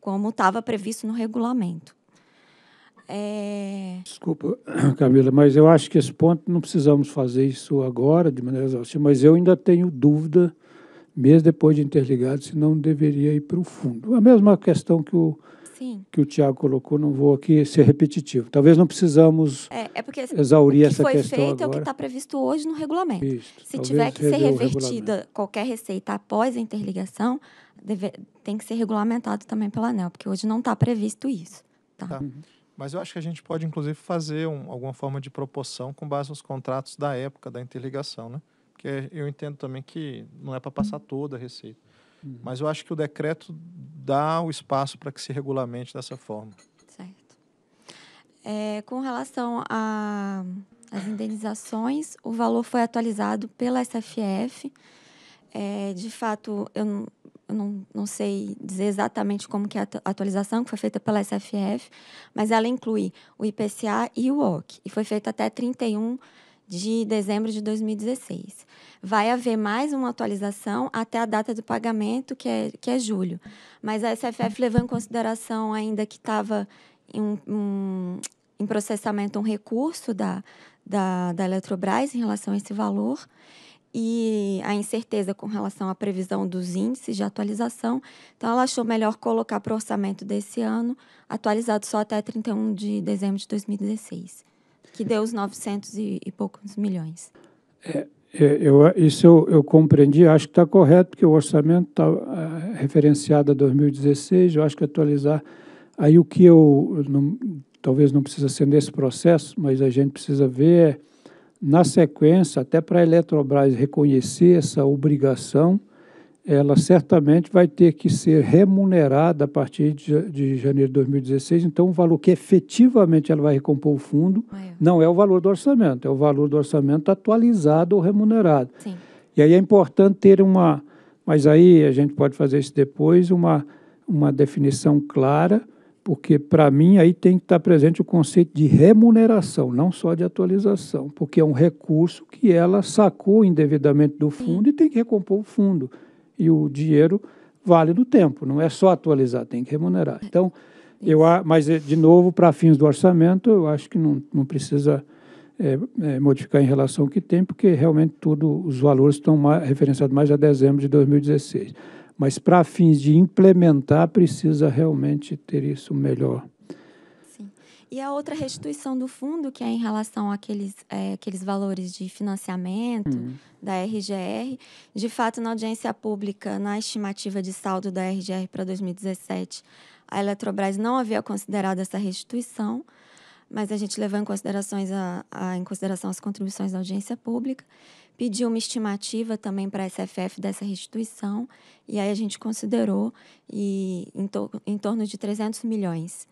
Como estava previsto no regulamento. É... Desculpa, Camila, mas eu acho que esse ponto não precisamos fazer isso agora de maneira exaustiva, mas eu ainda tenho dúvida, mesmo depois de interligado, se não deveria ir para o fundo. A mesma questão que o Sim. que o Tiago colocou, não vou aqui ser repetitivo. Talvez não precisamos é, é porque exaurir essa questão agora. O que foi feito é o que está previsto hoje no regulamento. Isso, se tiver que ser revertida qualquer receita após a interligação, deve, tem que ser regulamentado também pela ANEEL, porque hoje não está previsto isso. Tá. tá. Uhum. Mas eu acho que a gente pode, inclusive, fazer um, alguma forma de proporção com base nos contratos da época da interligação, né? Porque eu entendo também que não é para passar toda a receita. Uhum. Mas eu acho que o decreto dá o espaço para que se regulamente dessa forma. Certo. É, com relação às indenizações, o valor foi atualizado pela S F F. É, de fato, eu não... Eu não, não sei dizer exatamente como que é a atualização que foi feita pela S F F, mas ela inclui o I P C A e o U O C, e foi feita até trinta e um de dezembro de dois mil e dezesseis. Vai haver mais uma atualização até a data do pagamento, que é, que é julho. Mas a S F F levou em consideração ainda que estava em, um, em processamento um recurso da, da, da Eletrobras em relação a esse valor, e a incerteza com relação à previsão dos índices de atualização. Então, ela achou melhor colocar para o orçamento desse ano, atualizado só até trinta e um de dezembro de dois mil e dezesseis, que deu os novecentos e poucos milhões. É, eu, isso eu, eu compreendi, acho que está correto, porque o orçamento está é, referenciado a dois mil e dezesseis, eu acho que atualizar... Aí o que eu... Não, talvez não precisa ser nesse processo, mas a gente precisa ver... É, na sequência, até para a Eletrobras reconhecer essa obrigação, ela certamente vai ter que ser remunerada a partir de, de janeiro de dois mil e dezesseis. Então, o valor que efetivamente ela vai recompor o fundo Maior. não é o valor do orçamento, é o valor do orçamento atualizado ou remunerado. Sim. E aí é importante ter uma... Mas aí a gente pode fazer isso depois, uma, uma definição clara, porque, para mim, aí tem que estar presente o conceito de remuneração, não só de atualização, porque é um recurso que ela sacou indevidamente do fundo Sim. e tem que recompor o fundo. E o dinheiro vale no tempo, não é só atualizar, tem que remunerar. Então, eu, mas, de novo, para fins do orçamento, eu acho que não, não precisa é, é, modificar em relação ao que tem, porque realmente tudo, os valores estão mais, referenciados mais a dezembro de dois mil e dezesseis. Mas, para fins de implementar, precisa realmente ter isso melhor. Sim. E a outra restituição do fundo, que é em relação àqueles, é, aqueles valores de financiamento uhum. da R G R, de fato, na audiência pública, na estimativa de saldo da R G R para dois mil e dezessete, a Eletrobras não havia considerado essa restituição, mas a gente levou em, considerações a, a, em consideração as contribuições da audiência pública, pediu uma estimativa também para a S F F dessa restituição, e aí a gente considerou e, em, to, em torno de trezentos milhões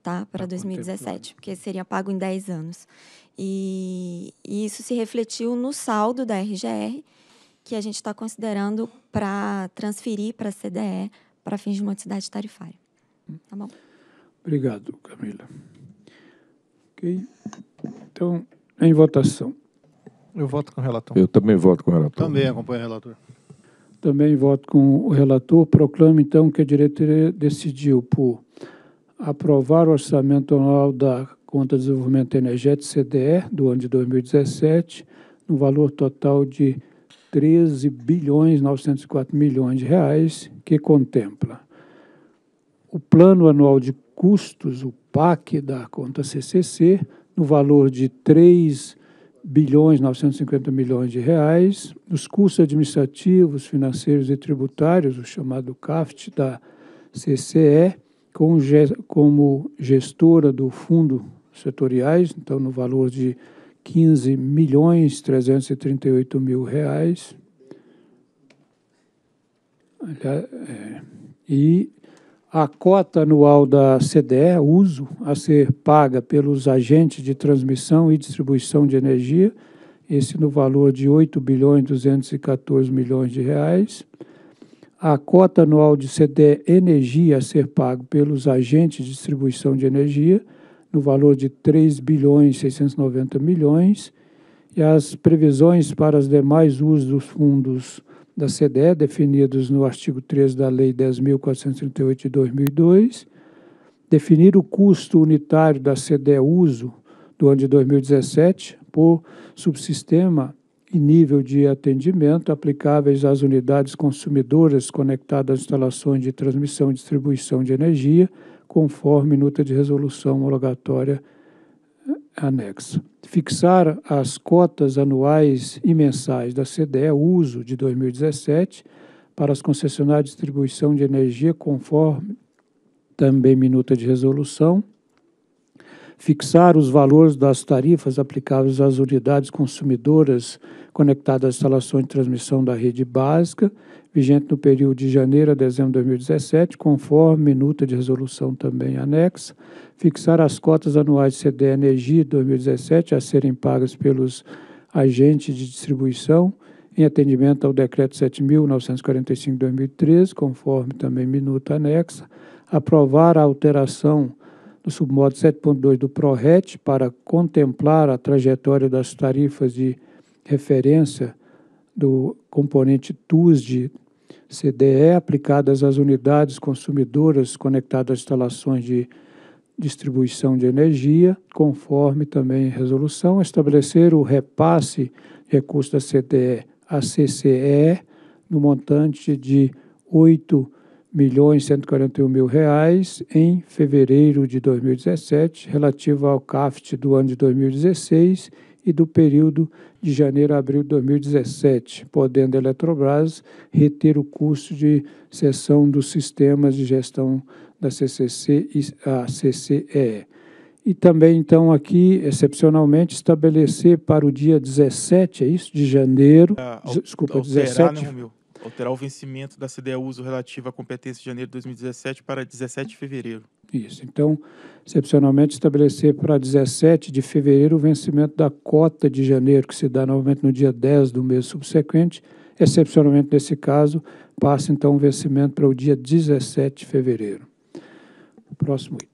tá, para dois mil e dezessete, porque seria pago em dez anos. E, e isso se refletiu no saldo da R G R, que a gente está considerando para transferir para a C D E, para fins de modicidade tarifária. Tá bom? Obrigado, Camila. Ok. Então, em votação. Eu voto com o relator. Eu também voto com o relator. Também acompanho o relator. Também voto com o relator. Proclamo, então, que a diretoria decidiu por aprovar o orçamento anual da Conta de Desenvolvimento Energético, C D E, do ano de dois mil e dezessete, no valor total de treze bilhões novecentos e quatro milhões de reais, que contempla o Plano Anual de Custos, o P A C, da Conta C C C, no valor de três bilhões novecentos e cinquenta milhões de reais, os custos administrativos, financeiros e tributários, o chamado CAFT da C C E, como gestora do fundo setoriais, então no valor de quinze milhões trezentos e trinta e oito mil reais, e a cota anual da C D E, uso, a ser paga pelos agentes de transmissão e distribuição de energia, esse no valor de oito bilhões duzentos e quatorze milhões de reais. A cota anual de C D E Energia, a ser pago pelos agentes de distribuição de energia, no valor de três bilhões seiscentos e noventa milhões. E as previsões para os demais usos dos fundos da C D E, definidos no artigo treze da Lei dez mil quatrocentos e trinta e oito de dois mil e dois, definir o custo unitário da C D E uso do ano de dois mil e dezessete por subsistema e nível de atendimento aplicáveis às unidades consumidoras conectadas às instalações de transmissão e distribuição de energia, conforme nota de resolução homologatória anexa. Fixar as cotas anuais e mensais da C D E uso de dois mil e dezessete para as concessionárias de distribuição de energia, conforme também minuta de resolução. Fixar os valores das tarifas aplicáveis às unidades consumidoras conectadas às instalações de transmissão da rede básica, vigente no período de janeiro a dezembro de dois mil e dezessete, conforme minuta de resolução também anexa. Fixar as cotas anuais de C D E Energia dois mil e dezessete a serem pagas pelos agentes de distribuição, em atendimento ao Decreto sete mil novecentos e quarenta e cinco de dois mil e treze, conforme também minuta anexa. Aprovar a alteração do submodo sete ponto dois do PRORET para contemplar a trajetória das tarifas de referência do componente T U S de C D E aplicadas às unidades consumidoras conectadas às instalações de distribuição de energia, conforme também resolução. Estabelecer o repasse de recursos da C D E à C C E no montante de oito milhões cento e quarenta e um mil reais em fevereiro de dois mil e dezessete, relativo ao C A F T do ano de dois mil e dezesseis e do período de janeiro a abril de dois mil e dezessete, podendo a Eletrobras reter o custo de cessão dos sistemas de gestão da C C C e a C C E. E também, então, aqui, excepcionalmente, estabelecer para o dia dezessete, é isso? De janeiro, ah, al, desculpa, alterar, dezessete... Né, alterar o vencimento da C D E uso relativa à competência de janeiro de dois mil e dezessete para dezessete de fevereiro. Isso. Então, excepcionalmente, estabelecer para dezessete de fevereiro o vencimento da cota de janeiro, que se dá novamente no dia dez do mês subsequente. Excepcionalmente, nesse caso, passa, então, o vencimento para o dia dezessete de fevereiro. O próximo item.